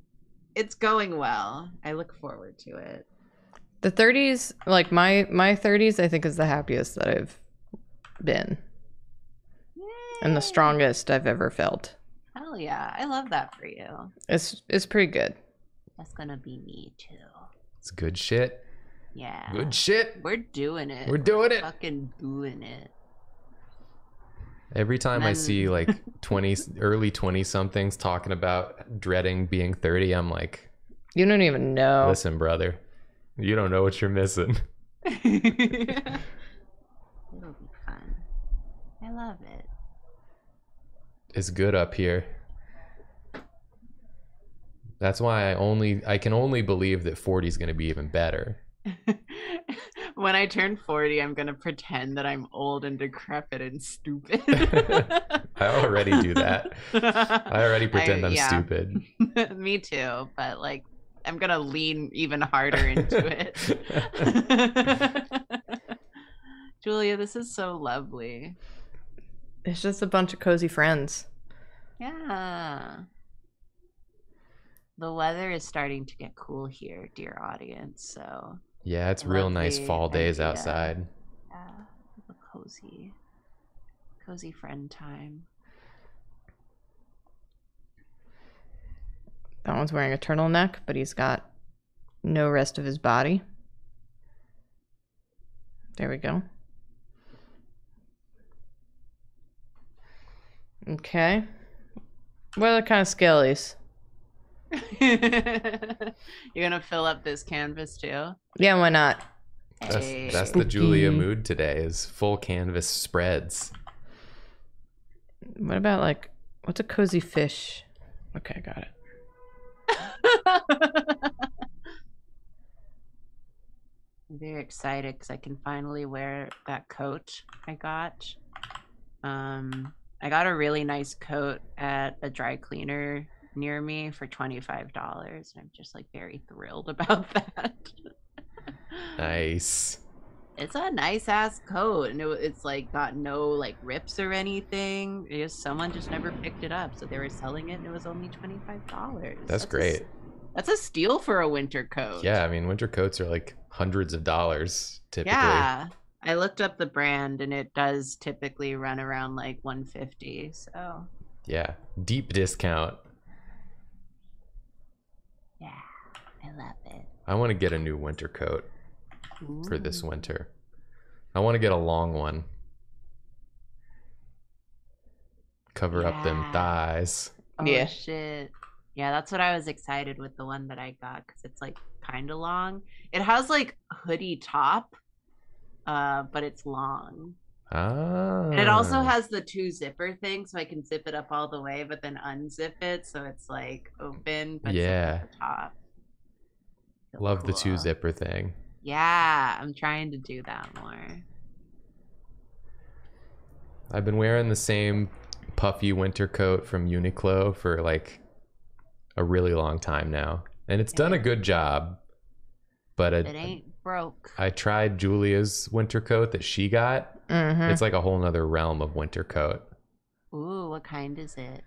going well. I look forward to it. The 30s, like my 30s, I think is the happiest that I've been. Yay. And the strongest I've ever felt. Hell yeah. I love that for you. It's pretty good. That's gonna be me too. It's good shit. Yeah. Good shit. We're doing it. We're fucking doing it. Every time I see like 20, early 20 somethings talking about dreading being 30, I'm like, you don't even know. Listen, brother. You don't know what you're missing. It'll be fun. I love it. It's good up here. That's why I can only believe that 40 is going to be even better. When I turn 40, I'm going to pretend that I'm old and decrepit and stupid. I already do that. I already pretend I'm stupid. Me too, but like, I'm gonna lean even harder into it. Julia, this is so lovely. It's just a bunch of cozy friends. Yeah. The weather is starting to get cool here, dear audience. So yeah, it's real nice fall days outside. Yeah, a cozy friend time. That one's wearing a turtleneck, but he's got no rest of his body. There we go. Okay. What other kind of skellies? You're gonna fill up this canvas too? Yeah, why not? That's the Julia mood today, is full canvas spreads. What about like, what's a cozy fish? Okay, got it. I'm very excited because I can finally wear that coat I got. I got a really nice coat at a dry cleaner near me for $25, and I'm just like very thrilled about that. Nice. It's a nice ass coat, and it's like got no like rips or anything. It just, someone just never picked it up, so they were selling it, and it was only $25. That's great. That's a steal for a winter coat. Yeah, I mean, winter coats are like hundreds of dollars typically. Yeah, I looked up the brand, and it does typically run around like 150. So yeah, deep discount. Yeah, I love it. I want to get a new winter coat. Ooh. For this winter. I want to get a long one. Cover up them thighs. Oh, yeah. Shit. Yeah, that's what I was excited with the one that I got, because it's like kind of long. It has like hoodie top, but it's long. Ah. And it also has the two zipper thing, so I can zip it up all the way, but then unzip it, so it's like open, but yeah, it's at the top. Feels love cool. The two zipper thing. Yeah, I'm trying to do that more. I've been wearing the same puffy winter coat from Uniqlo for like a really long time now, and it's done a good job, but it ain't broke. I tried Julia's winter coat that she got. Mm-hmm. It's like a whole nother realm of winter coat. Ooh, what kind is it?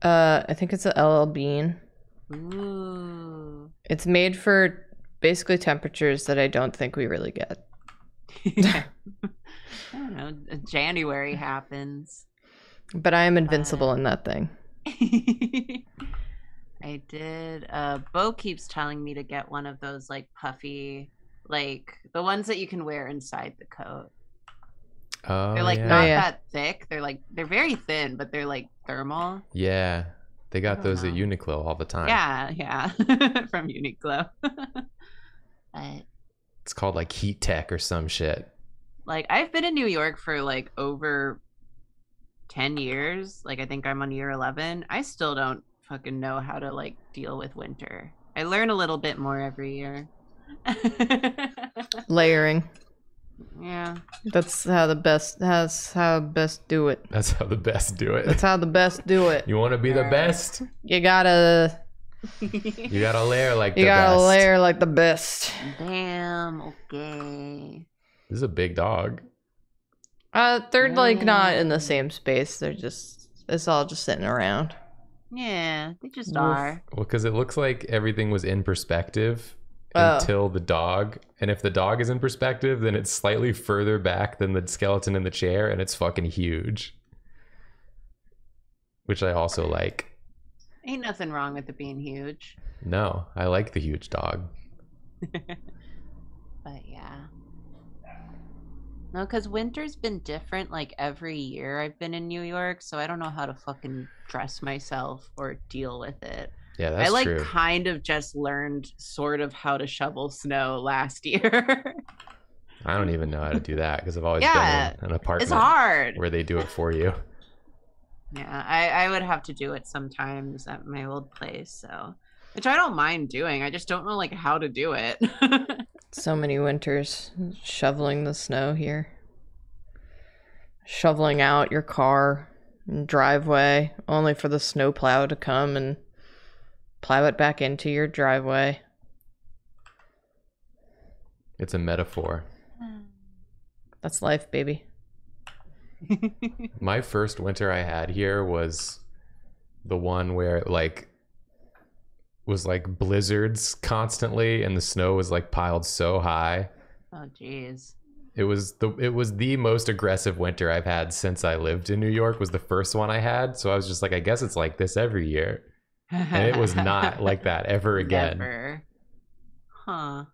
I think it's a LL Bean. Ooh. It's made for basically temperatures that I don't think we really get. I don't know. January happens. But I am invincible in that thing. I did. Beau keeps telling me to get one of those like puffy, like the ones that you can wear inside the coat. Oh, they're like not that thick. They're like, they're very thin, but they're like thermal. Yeah, they got those at Uniqlo all the time. Yeah, yeah, from Uniqlo. But it's called like Heat Tech or some shit. Like I've been in New York for like over 10 years. Like I think I'm on year 11. I still don't fucking know how to like deal with winter. I learn a little bit more every year. Layering. Yeah, that's how the best do it. You want to be the best, you gotta layer like the best. You gotta layer like the best. Damn. Okay, this is a big dog. They're like not in the same space. They're just, it's all just sitting around. Yeah, they just are. Well, because it looks like everything was in perspective until the dog, and if the dog is in perspective, then it's slightly further back than the skeleton in the chair, and it's fucking huge, which I also like. Ain't nothing wrong with it being huge. No, I like the huge dog. But yeah, no, because winter's been different like every year I've been in New York, so I don't know how to fucking dress myself or deal with it. Yeah, that's true. Kind of just learned sort of how to shovel snow last year. I don't even know how to do that because I've always been in an apartment. It's hard. Where they do it for you. Yeah, I would have to do it sometimes at my old place, so, which I don't mind doing. I just don't know like how to do it. So many winters shoveling the snow here. Shoveling out your car and driveway only for the snowplow to come and plow it back into your driveway. It's a metaphor. That's life, baby. My first winter I had here was the one where it was like blizzards constantly and the snow was like piled so high. Oh jeez. It was the most aggressive winter I've had since I lived in New York. Was the first one I had, so I was just like, I guess it's like this every year, and it was not like that ever again. Never. Huh.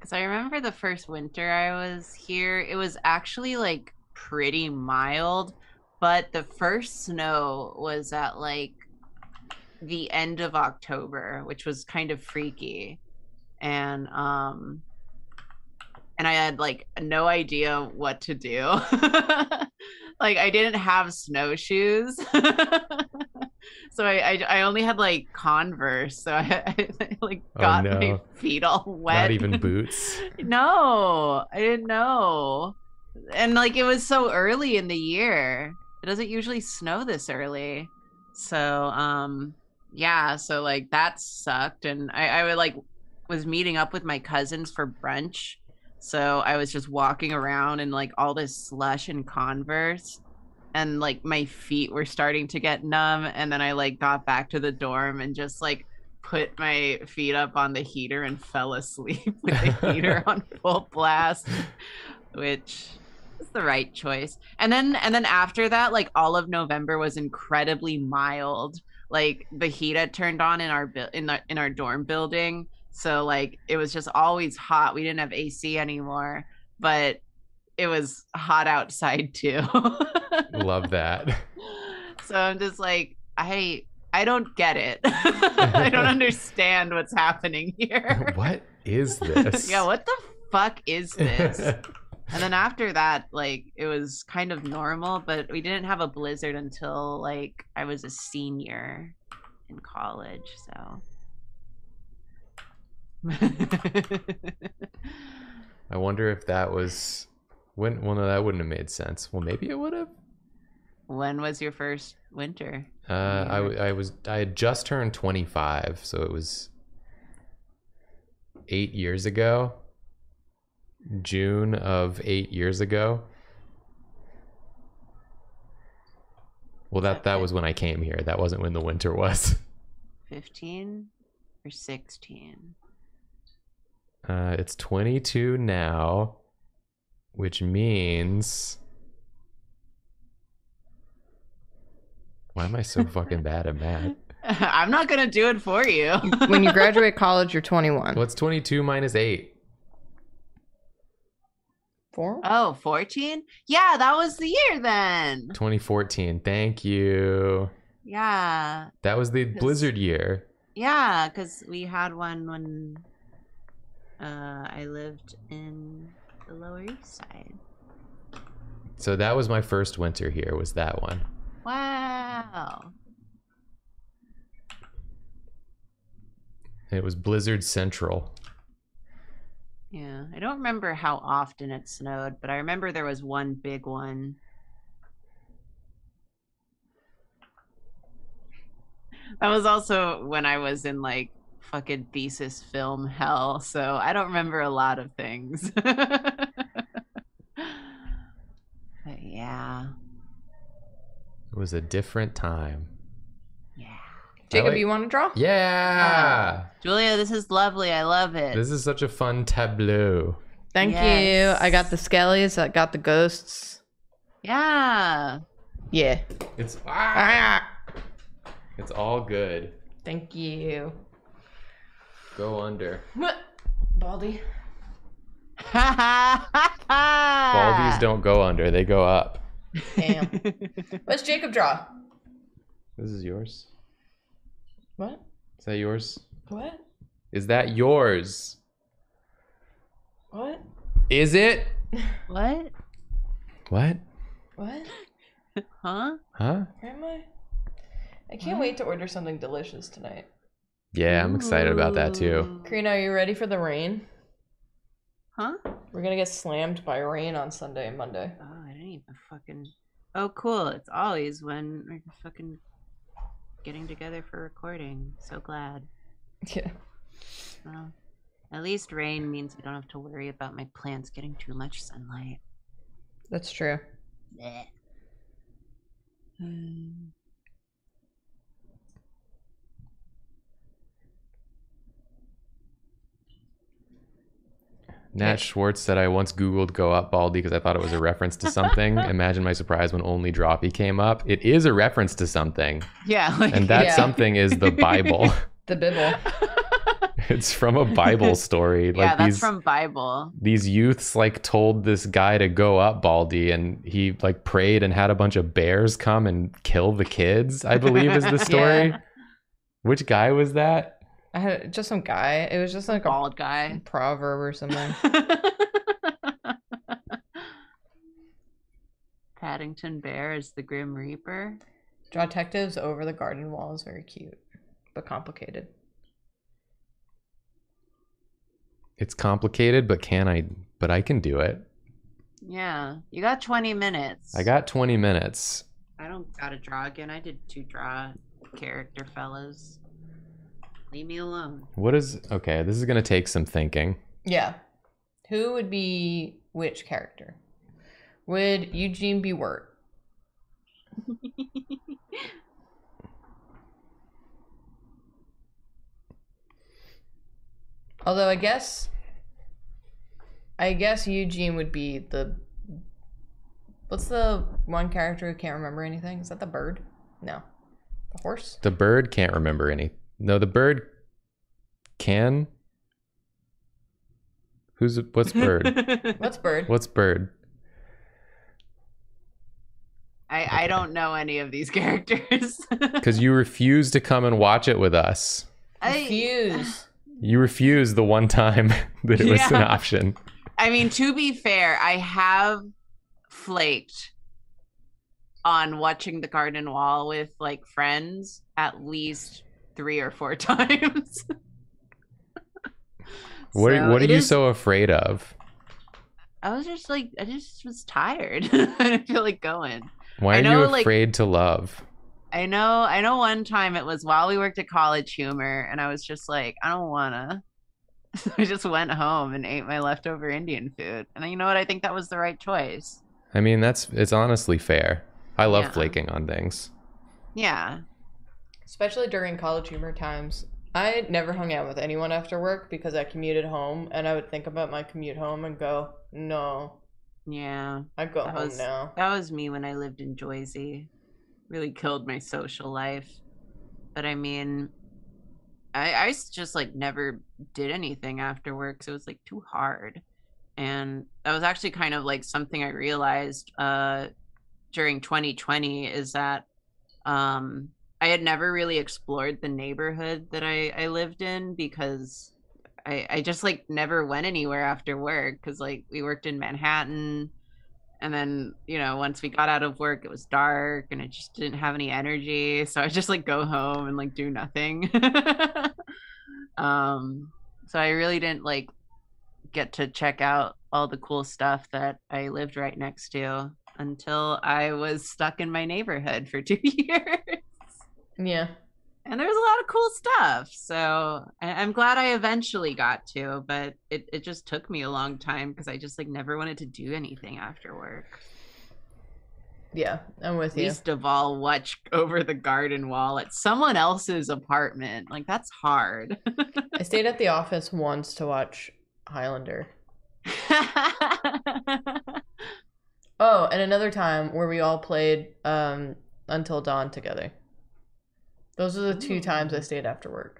Because I remember the first winter I was here, it was actually like pretty mild, but the first snow was at like the end of October, which was kind of freaky, and I had like no idea what to do. Like I didn't have snowshoes. So I only had like Converse. So I like got my feet all wet. Not even boots. No, I didn't know. And like it was so early in the year. It doesn't usually snow this early. So yeah, so like that sucked. And I would like was meeting up with my cousins for brunch. So I was just walking around in like all this slush and Converse, and like my feet were starting to get numb. And then I like got back to the dorm and just like put my feet up on the heater and fell asleep with the heater on full blast, which is the right choice. And then after that, like all of November was incredibly mild. Like the heat had turned on in our dorm building. So like it was just always hot. We didn't have AC anymore, but it was hot outside too. Love that. So I'm just like, I don't get it. I don't understand what's happening here. What is this? Yeah, what the fuck is this? And then after that, like it was kind of normal, but we didn't have a blizzard until like I was a senior in college, so. I wonder if that was when. Well, no, that wouldn't have made sense. Well, maybe it would have. When was your first winter? I had just turned 25, so it was 8 years ago. June of 8 years ago. Well, that was when I came here. That wasn't when the winter was. 15 or 16. It's 22 now, which means... Why am I so fucking bad at math? I'm not going to do it for you. When you graduate college, you're 21. What's 22 minus 8? 4? Oh, 14? Yeah, that was the year then. 2014. Thank you. Yeah. That was the blizzard year. Yeah, because we had one when... I lived in the Lower East Side. So that was my first winter here, was that one. Wow. It was Blizzard Central. Yeah, I don't remember how often it snowed, but I remember there was one big one. That was also when I was in like fucking thesis film hell, so I don't remember a lot of things. But yeah, it was a different time. Yeah. Jacob, you want to draw? Yeah. Julia, this is lovely. I love it. This is such a fun tableau. Thank you. I got the skellies. I got the ghosts. Yeah. Yeah. It's all good. Thank you. Go under. Baldy. Baldies don't go under. They go up. Damn. What's Jacob draw? This is yours. What? Is that yours? What? Is that yours? What? Is it? What? What? What? Huh? Huh? Where am I? I can't wait to order something delicious tonight. Yeah, I'm excited about that too. Karina, are you ready for the rain? Huh? We're gonna get slammed by rain on Sunday and Monday. Oh, I didn't even fucking... Oh, cool. It's always when we're fucking getting together for recording. So glad. Yeah. Oh. At least rain means I don't have to worry about my plants getting too much sunlight. That's true. Blech. Nat Schwartz said, I once Googled go up Baldy because I thought it was a reference to something. Imagine my surprise when only Drawfee came up. It is a reference to something. Yeah. Like, and that something is the Bible. The Bible. It's from a Bible story. Like, yeah, that's from Bible. These youths like told this guy to go up Baldy, and he like prayed and had a bunch of bears come and kill the kids, I believe is the story. Yeah. Which guy was that? I had just some guy. It was just like bald guy. Proverb or something. Paddington Bear is the Grim Reaper. Draw detectives over the garden wall is very cute, but complicated. It's complicated, but I can do it. Yeah. You got 20 minutes. I got 20 minutes. I don't gotta draw again. I did 2 draw character fellas. Leave me alone. What is... Okay, this is going to take some thinking. Yeah. Who would be which character? Would Eugene be Wirt? Although I guess Eugene would be the... What's the one character who can't remember anything? Is that the bird? No. The horse? The bird can't remember anything. No, the bird can. What's bird? What's bird? What's bird? I don't know any of these characters. Because you refuse to come and watch it with us. I refuse. You refused the one time that it was an option. I mean, to be fair, I have flaked on watching The Garden Wall with like friends at least 3 or 4 times. What are you so afraid of? I just was tired. I didn't feel like going. Why are you afraid to love? I know one time it was while we worked at College Humor, and I was just like, I don't wanna. So I just went home and ate my leftover Indian food. And you know what? I think that was the right choice. I mean, it's honestly fair. I love flaking on things. Yeah. Especially during College Humor times. I never hung out with anyone after work because I commuted home, and I would think about my commute home and go, no. Yeah. I go home now. That was me when I lived in Jersey. Really killed my social life. But I mean, I just like never did anything after work, so it was like too hard. And that was actually kind of like something I realized during 2020 is that I had never really explored the neighborhood that I lived in because I just like never went anywhere after work because like we worked in Manhattan, and then you know once we got out of work it was dark and I just didn't have any energy, so I just like go home and like do nothing. So I really didn't like get to check out all the cool stuff that I lived right next to until I was stuck in my neighborhood for 2 years. Yeah. And there was a lot of cool stuff. So I'm glad I eventually got to, but it just took me a long time because I just like never wanted to do anything after work. Yeah, I'm with you. Least of all, watch Over the Garden Wall at someone else's apartment. Like, that's hard. I stayed at the office once to watch Highlander. Oh, and another time where we all played Until Dawn together. Those are the 2 times I stayed after work.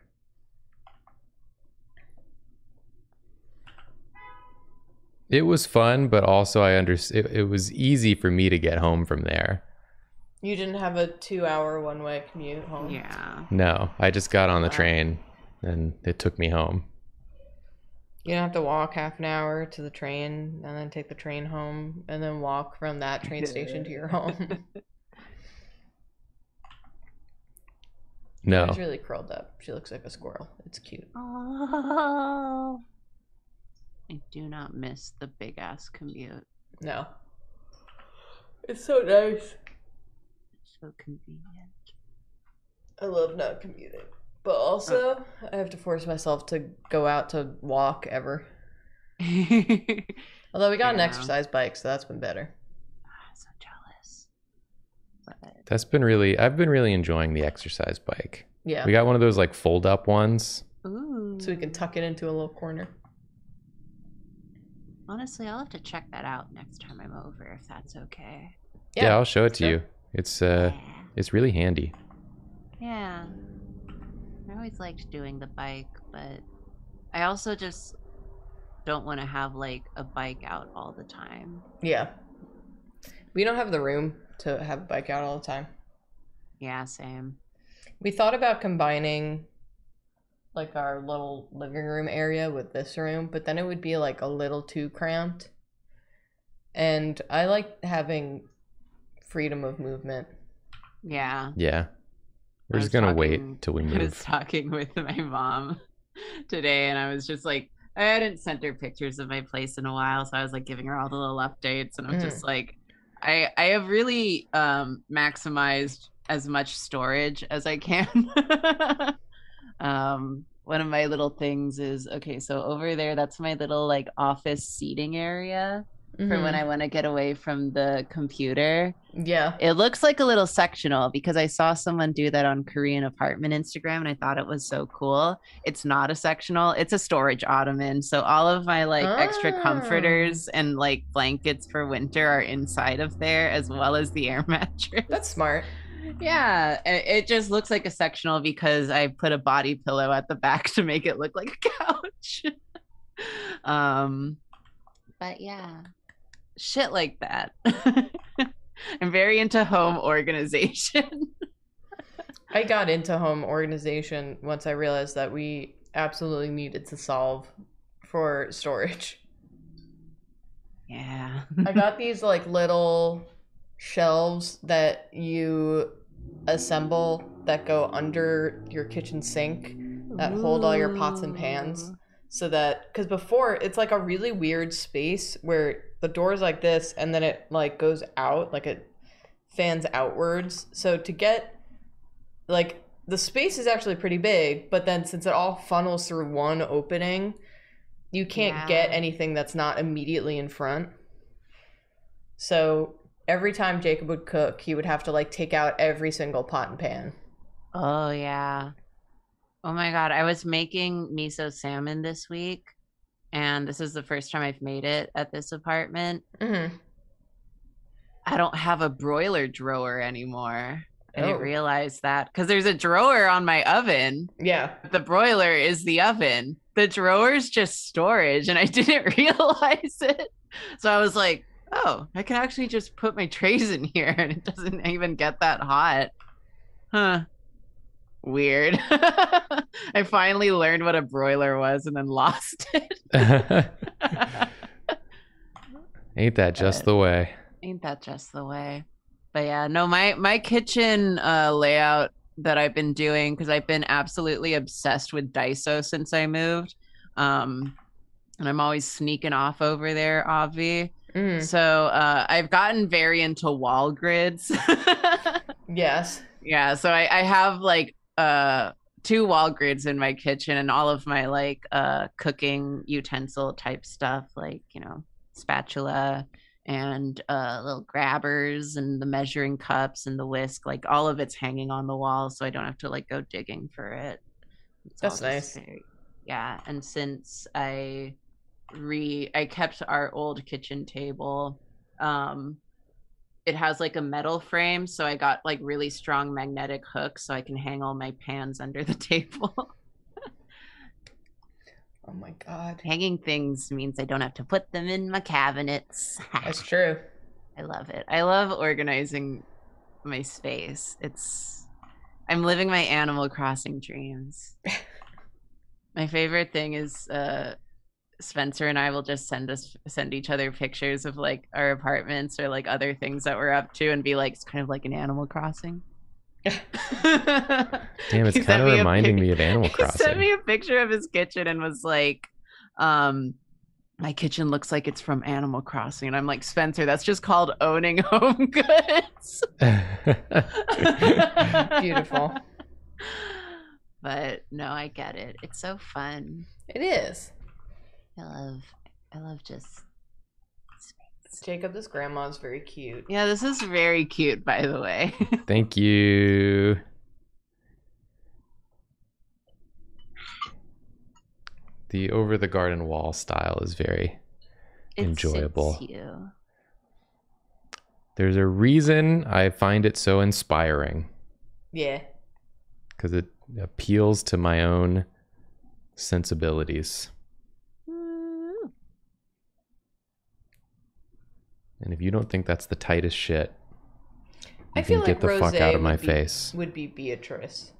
It was fun, but also I understand it was easy for me to get home from there. You didn't have a 2-hour one-way commute home? Yeah. No, I just got on the train and it took me home. You don't have to walk half an hour to the train and then take the train home and then walk from that train station to your home. No. She's really curled up. She looks like a squirrel. It's cute. Oh, I do not miss the big ass commute. No. It's so nice. It's so convenient. I love not commuting. But also, I have to force myself to go out to walk ever. Although we got an exercise bike, so that's been better. I'm so jealous. But... that's been really, I've been really enjoying the exercise bike. Yeah. We got one of those like fold up ones. Ooh. So we can tuck it into a little corner. Honestly, I'll have to check that out next time I'm over, if that's okay. Yeah, I'll show it to you. It's it's really handy. Yeah. I always liked doing the bike, but I also just don't want to have like a bike out all the time. Yeah. We don't have the room to have a bike out all the time. Yeah, same. We thought about combining like our little living room area with this room, but then it would be like a little too cramped. And I like having freedom of movement. Yeah. Yeah. We're just going to wait till we move. I was talking with my mom today, and I was just like, I hadn't sent her pictures of my place in a while, so I was like giving her all the little updates, and I'm just like, I have really maximized as much storage as I can. One of my little things is, okay, so over there, that's my little like office seating area for when I want to get away from the computer. Yeah. It looks like a little sectional because I saw someone do that on Korean Apartment Instagram, and I thought it was so cool. It's not a sectional, it's a storage ottoman. So all of my like extra comforters and like blankets for winter are inside of there, as well as the air mattress. That's smart. Yeah, it just looks like a sectional because I put a body pillow at the back to make it look like a couch. But yeah, shit like that. I'm very into home organization. I got into home organization once I realized that we absolutely needed to solve for storage. Yeah. I got these like little shelves that you assemble that go under your kitchen sink that hold all your pots and pans, so that, because before it's like a really weird space where the door is like this and then it like goes out, like it fans outwards, so to get like the space is actually pretty big, but then since it all funnels through one opening, you can't get anything that's not immediately in front. So every time Jacob would cook, he would have to like take out every single pot and pan. Oh yeah. Oh my God. I was making miso salmon this week, and this is the first time I've made it at this apartment. I don't have a broiler drawer anymore. I didn't realize that, because there's a drawer on my oven. Yeah. The broiler is the oven. The drawer's just storage, and I didn't realize it. So I was like, oh, I can actually just put my trays in here and it doesn't even get that hot. Huh. Weird. I finally learned what a broiler was and then lost it. Ain't that just the way. Ain't that just the way. But yeah, no, my kitchen layout that I've been doing, because I've been absolutely obsessed with Daiso since I moved. And I'm always sneaking off over there, obvi. So I've gotten very into wall grids. Yes. Yeah. So I have like 2 wall grids in my kitchen, and all of my like cooking utensil type stuff, like, you know, spatula and little grabbers and the measuring cups and the whisk, like all of it's hanging on the wall, so I don't have to like go digging for it. That's nice. Yeah. And since I kept our old kitchen table, it has like a metal frame, so I got like really strong magnetic hooks so I can hang all my pans under the table. Oh my God, hanging things means I don't have to put them in my cabinets. That's true. I love it. I love organizing my space. I'm living my Animal Crossing dreams. My favorite thing is Spencer and I will just send each other pictures of like our apartments or like other things that we're up to and be like, it's kind of like an Animal Crossing. Damn, it's kind of reminding me of Animal Crossing. He sent me a picture of his kitchen and was like, my kitchen looks like it's from Animal Crossing. And I'm like, Spencer, that's just called owning home goods. Beautiful. But no, I get it. It's so fun. It is. I love just space. Jacob, this grandma is very cute. Yeah, this is very cute, by the way. Thank you. The over the garden wall style is very enjoyable. You. There's a reason I find it so inspiring. Yeah. Because it appeals to my own sensibilities. Mm. And if you don't think that's the tightest shit, I feel like get the Rose fuck out of my face. Would be Beatrice.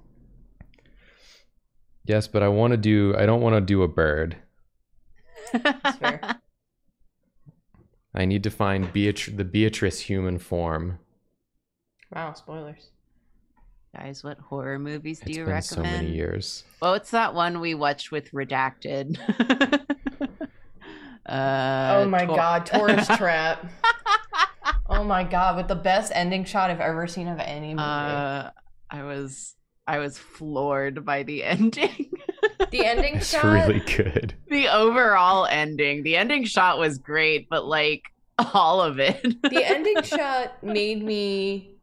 Yes, but I don't want to do a bird. That's fair. I need to find the Beatrice human form. Wow, spoilers. Guys, what horror movies do you recommend? It's been so many years. Well, it's that one we watched with Redacted. Oh my God, Tourist Trap. Oh my God, with the best ending shot I've ever seen of any movie. I was floored by the ending. The ending shot? It's really good. The overall ending. The ending shot was great, but like all of it. The ending shot made me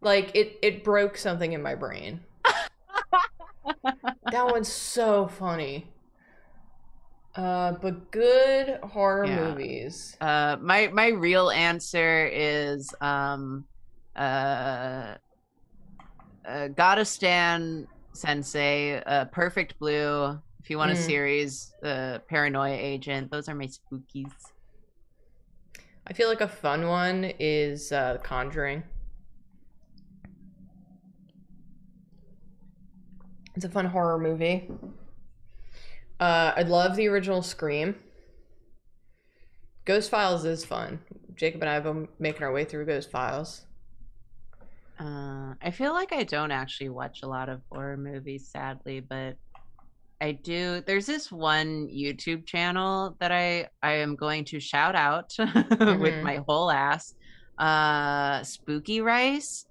like it broke something in my brain. That one's so funny. But good horror movies. My real answer is Gotta Stan Sensei, Perfect Blue, if you want a series, Paranoia Agent. Those are my spookies. I feel like a fun one is Conjuring. It's a fun horror movie. I love the original Scream. Ghost Files is fun. Jacob and I have been making our way through Ghost Files. I feel like I don't actually watch a lot of horror movies, sadly, but I do. There's this one YouTube channel that I am going to shout out with my whole ass, Spooky Rice.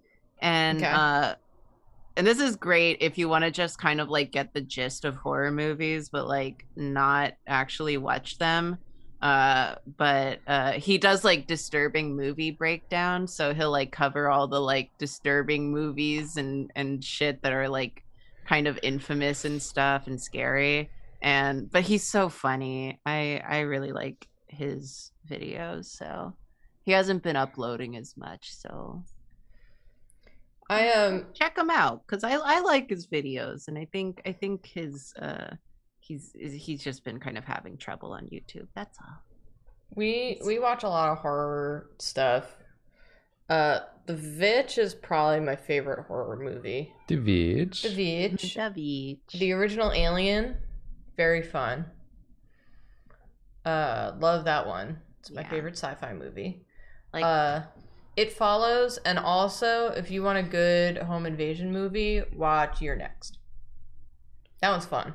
And this is great if you want to just kind of like get the gist of horror movies, but like not actually watch them. But he does like disturbing movie breakdown, so he'll like cover all the like disturbing movies and shit that are like kind of infamous and stuff and scary, but he's so funny. I really like his videos, so he hasn't been uploading as much, so I check him out, because I like his videos, and I think his He's just been kind of having trouble on YouTube. That's all. We watch a lot of horror stuff. The Witch is probably my favorite horror movie. The Witch. The Witch. The Witch. The original Alien, very fun. Love that one. It's my favorite sci-fi movie. Like It Follows, and also if you want a good home invasion movie, watch You're Next. That one's fun.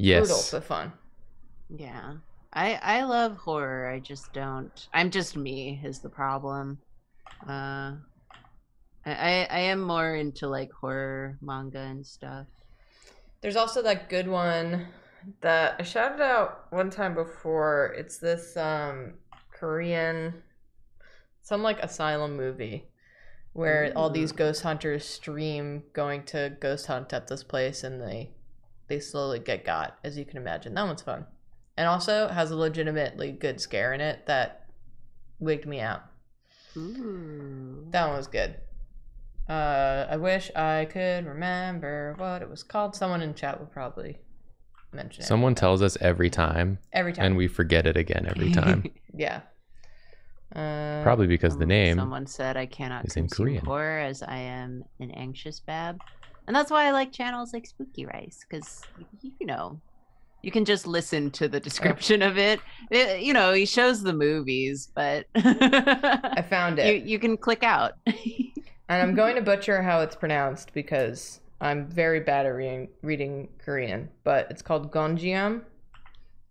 Yes. Brutal, but fun. Yeah. I love horror. I just don't. I'm just me is the problem. I am more into like horror manga and stuff. There's also that good one that I shouted out one time before. It's this Korean, some like asylum movie where all these ghost hunters stream going to ghost hunt at this place, and they slowly get got, as you can imagine. That one's fun. And also has a legitimately good scare in it that wigged me out. Ooh. That one was good. I wish I could remember what it was called. Someone in chat would probably mention it. Someone tells us every time. Every time. And we forget it again every time. Yeah. Probably because the name. Someone said I cannot consume horror as I am an anxious bab. And that's why I like channels like Spooky Rice, because, you know, you can just listen to the description of it. You know, he shows the movies, but... I found it. You can click out. And I'm going to butcher how it's pronounced because I'm very bad at reading Korean. But it's called Gonjiam,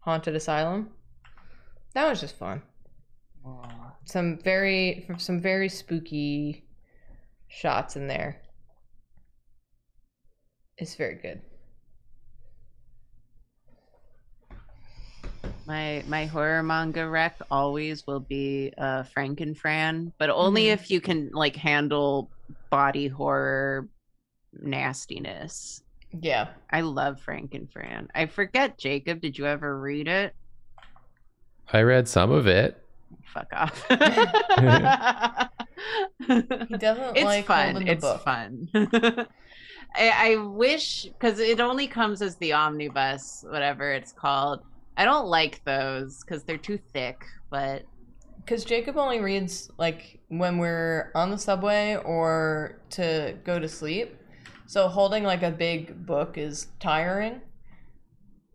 Haunted Asylum. That was just fun. Aww. Some very spooky shots in there. It's very good. My horror manga rec always will be Frankenfran, but only if you can like handle body horror nastiness. Yeah, I love Frankenfran. I forget, Jacob, did you ever read it? I read some of it. Fuck off. He doesn't. It's like fun. It's book. Fun. I wish, because it only comes as the omnibus, whatever it's called. I don't like those because they're too thick, but... Because Jacob only reads, like, when we're on the subway or to go to sleep. So holding, like, a big book is tiring.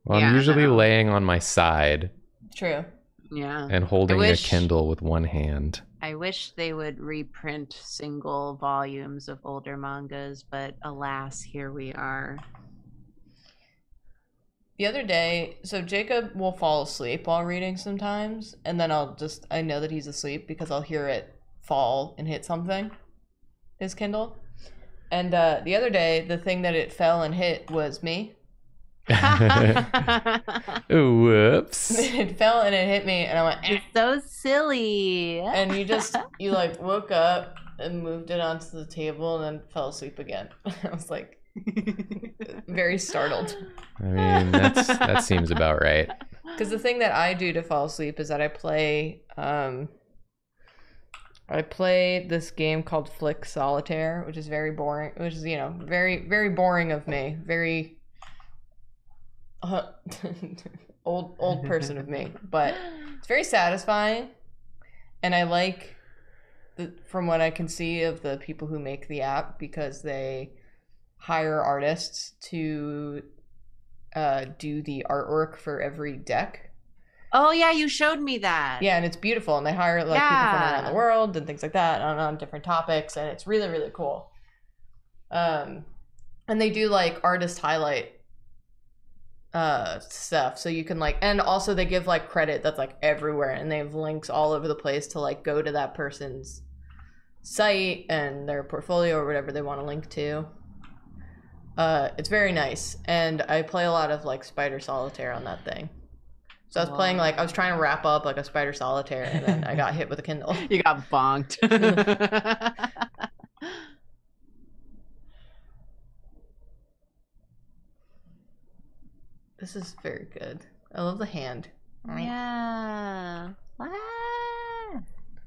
Well, yeah, I'm usually laying on my side. True. Yeah. And holding a Kindle with one hand. I wish they would reprint single volumes of older mangas, but alas, here we are. The other day, so Jacob will fall asleep while reading sometimes, and then I know that he's asleep because I'll hear it fall and hit something, his Kindle. And the other day, the thing that it fell and hit was me. Whoops. It fell and it hit me, and I went, eh. It's so silly. And you like woke up and moved it onto the table and then fell asleep again. I was like, very startled. I mean, that seems about right. Because the thing that I do to fall asleep is that I play this game called Flick Solitaire, which is very boring. Which is, you know, very, very boring of me. Very old person of me. But it's very satisfying, and I like from what I can see of the people who make the app, because they hire artists to do the artwork for every deck. Oh yeah, you showed me that. Yeah, and it's beautiful, and they hire like people from around the world and things like that on different topics, and it's really, really cool. And they do like artist highlight stuff, so you can like, and also they give like credit that's like everywhere, and they have links all over the place to like go to that person's site and their portfolio or whatever they want to link to. It's very nice, and I play a lot of like Spider Solitaire on that thing. So I was playing like, I was trying to wrap up like a Spider Solitaire, and then I got hit with a Kindle. You got bonked. This is very good. I love the hand. Yeah.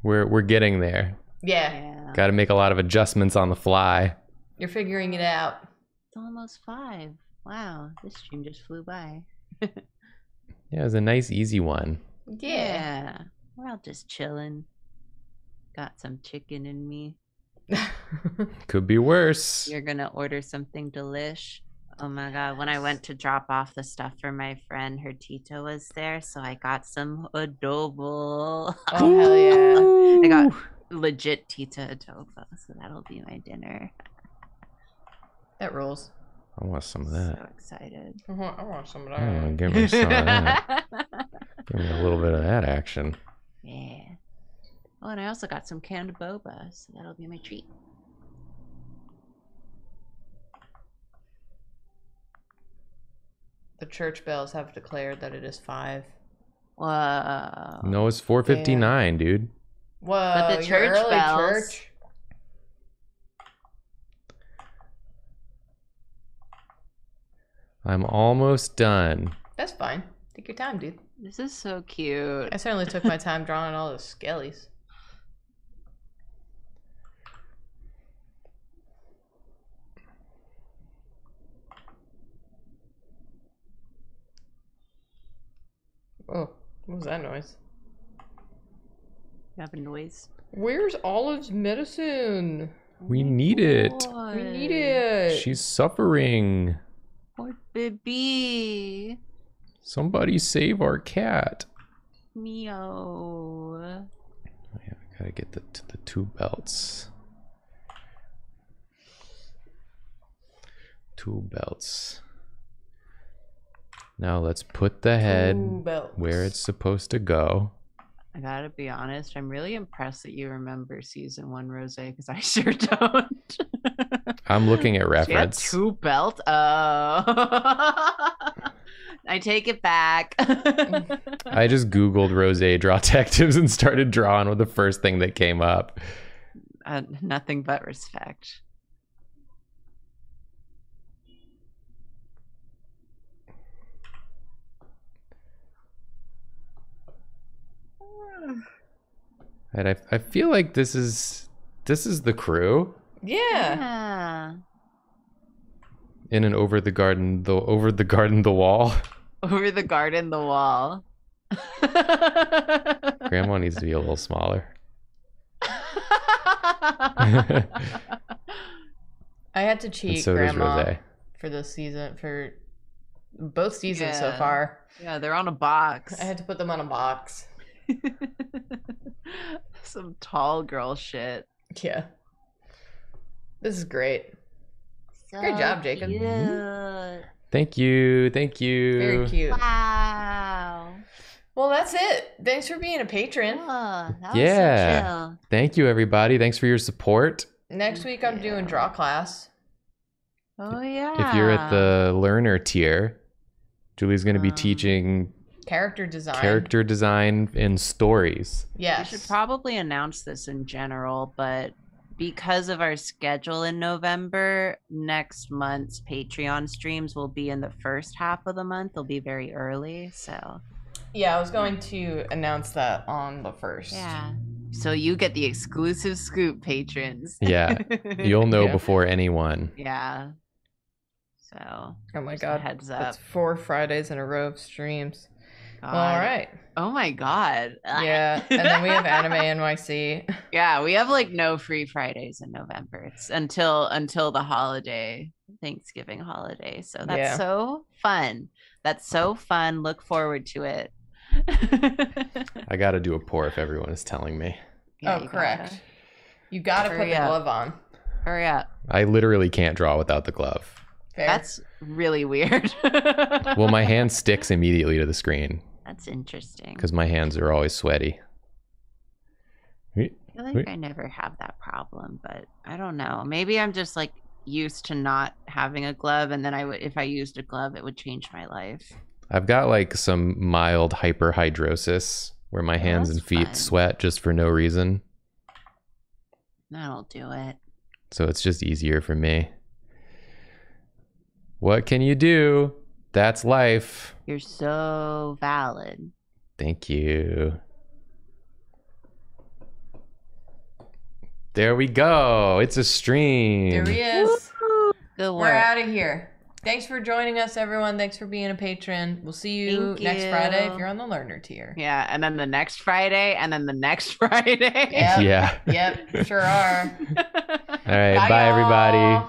We're getting there. Yeah. Got to make a lot of adjustments on the fly. You're figuring it out. Almost 5. Wow, this stream just flew by. Yeah, it was a nice easy one. Yeah, we're all just chilling. Got some chicken in me. Could be worse. You're gonna order something delish. Oh my god, when I went to drop off the stuff for my friend, her tita was there, so I got some adobo. Oh hell yeah. I got legit tita adobo, so that'll be my dinner. That rules. I want some of that. So excited. I want some of that. Oh, give me some of that. Give me a little bit of that action. Yeah. Oh, and I also got some canned boba, so that'll be my treat. The church bells have declared that it is 5. Whoa. No, it's 4:59, dude. Whoa. But the church bells. Church. I'm almost done. That's fine. Take your time, dude. This is so cute. I certainly took my time drawing all those skellies. Oh, what was that noise? You have a noise? Where's Olive's medicine? We need it. We need it. She's suffering. Poor baby. Somebody save our cat. Meow. Oh, yeah, I gotta get the 2 belts. 2 belts. Now let's put the head where it's supposed to go. I gotta be honest, I'm really impressed that you remember season 1 Rosé, because I sure don't. I'm looking at reference. She had two belt. Oh. I take it back. I just Googled Rosé draw detectives and started drawing with the first thing that came up. Nothing but respect. And I feel like this is the crew. Yeah. In and over the garden the wall. Grandma needs to be a little smaller. I had to cheat so Grandma for this season, for both seasons so far. Yeah, they're on a box. I had to put them on a box. Some tall girl shit. Yeah. This is great. So great job, Jacob. Cute. Thank you. Thank you. Very cute. Wow. Well, that's it. Thanks for being a patron. Oh, that was so chill. Thank you, everybody. Thanks for your support. Next week, I'm doing draw class. Oh, yeah. If you're at the learner tier, Julie's going to be teaching... Character design and stories. Yes. We should probably announce this in general, but because of our schedule in November, next month's Patreon streams will be in the first half of the month. They'll be very early, so. Yeah, I was going to announce that on the 1st. Yeah. So you get the exclusive scoop, patrons. Yeah. You'll know before anyone. Yeah. So. Oh my God. Heads up. That's 4 Fridays in a row of streams. Well, all right. Oh my God. Yeah. And then we have Anime NYC. Yeah, we have like no free Fridays in November. It's until the holiday, Thanksgiving holiday. So that's so fun. That's so fun. Look forward to it. I gotta do a pour if everyone is telling me. Yeah, oh, correct. You gotta put the glove on. Hurry up. I literally can't draw without the glove. Fair. That's really weird. Well, my hand sticks immediately to the screen. That's interesting. Because my hands are always sweaty. I feel like I never have that problem, but I don't know. Maybe I'm just like used to not having a glove, and then if I used a glove, it would change my life. I've got like some mild hyperhidrosis where my hands and feet sweat just for no reason. That'll do it. So it's just easier for me. What can you do? That's life. You're so valid. Thank you. There we go. It's a stream. There he is. Good work. We're out of here. Thanks for joining us, everyone. Thanks for being a patron. We'll see you next Friday if you're on the learner tier. Yeah, and then the next Friday, and then the next Friday. Yep. Yeah. Yep, sure are. All right, bye everybody.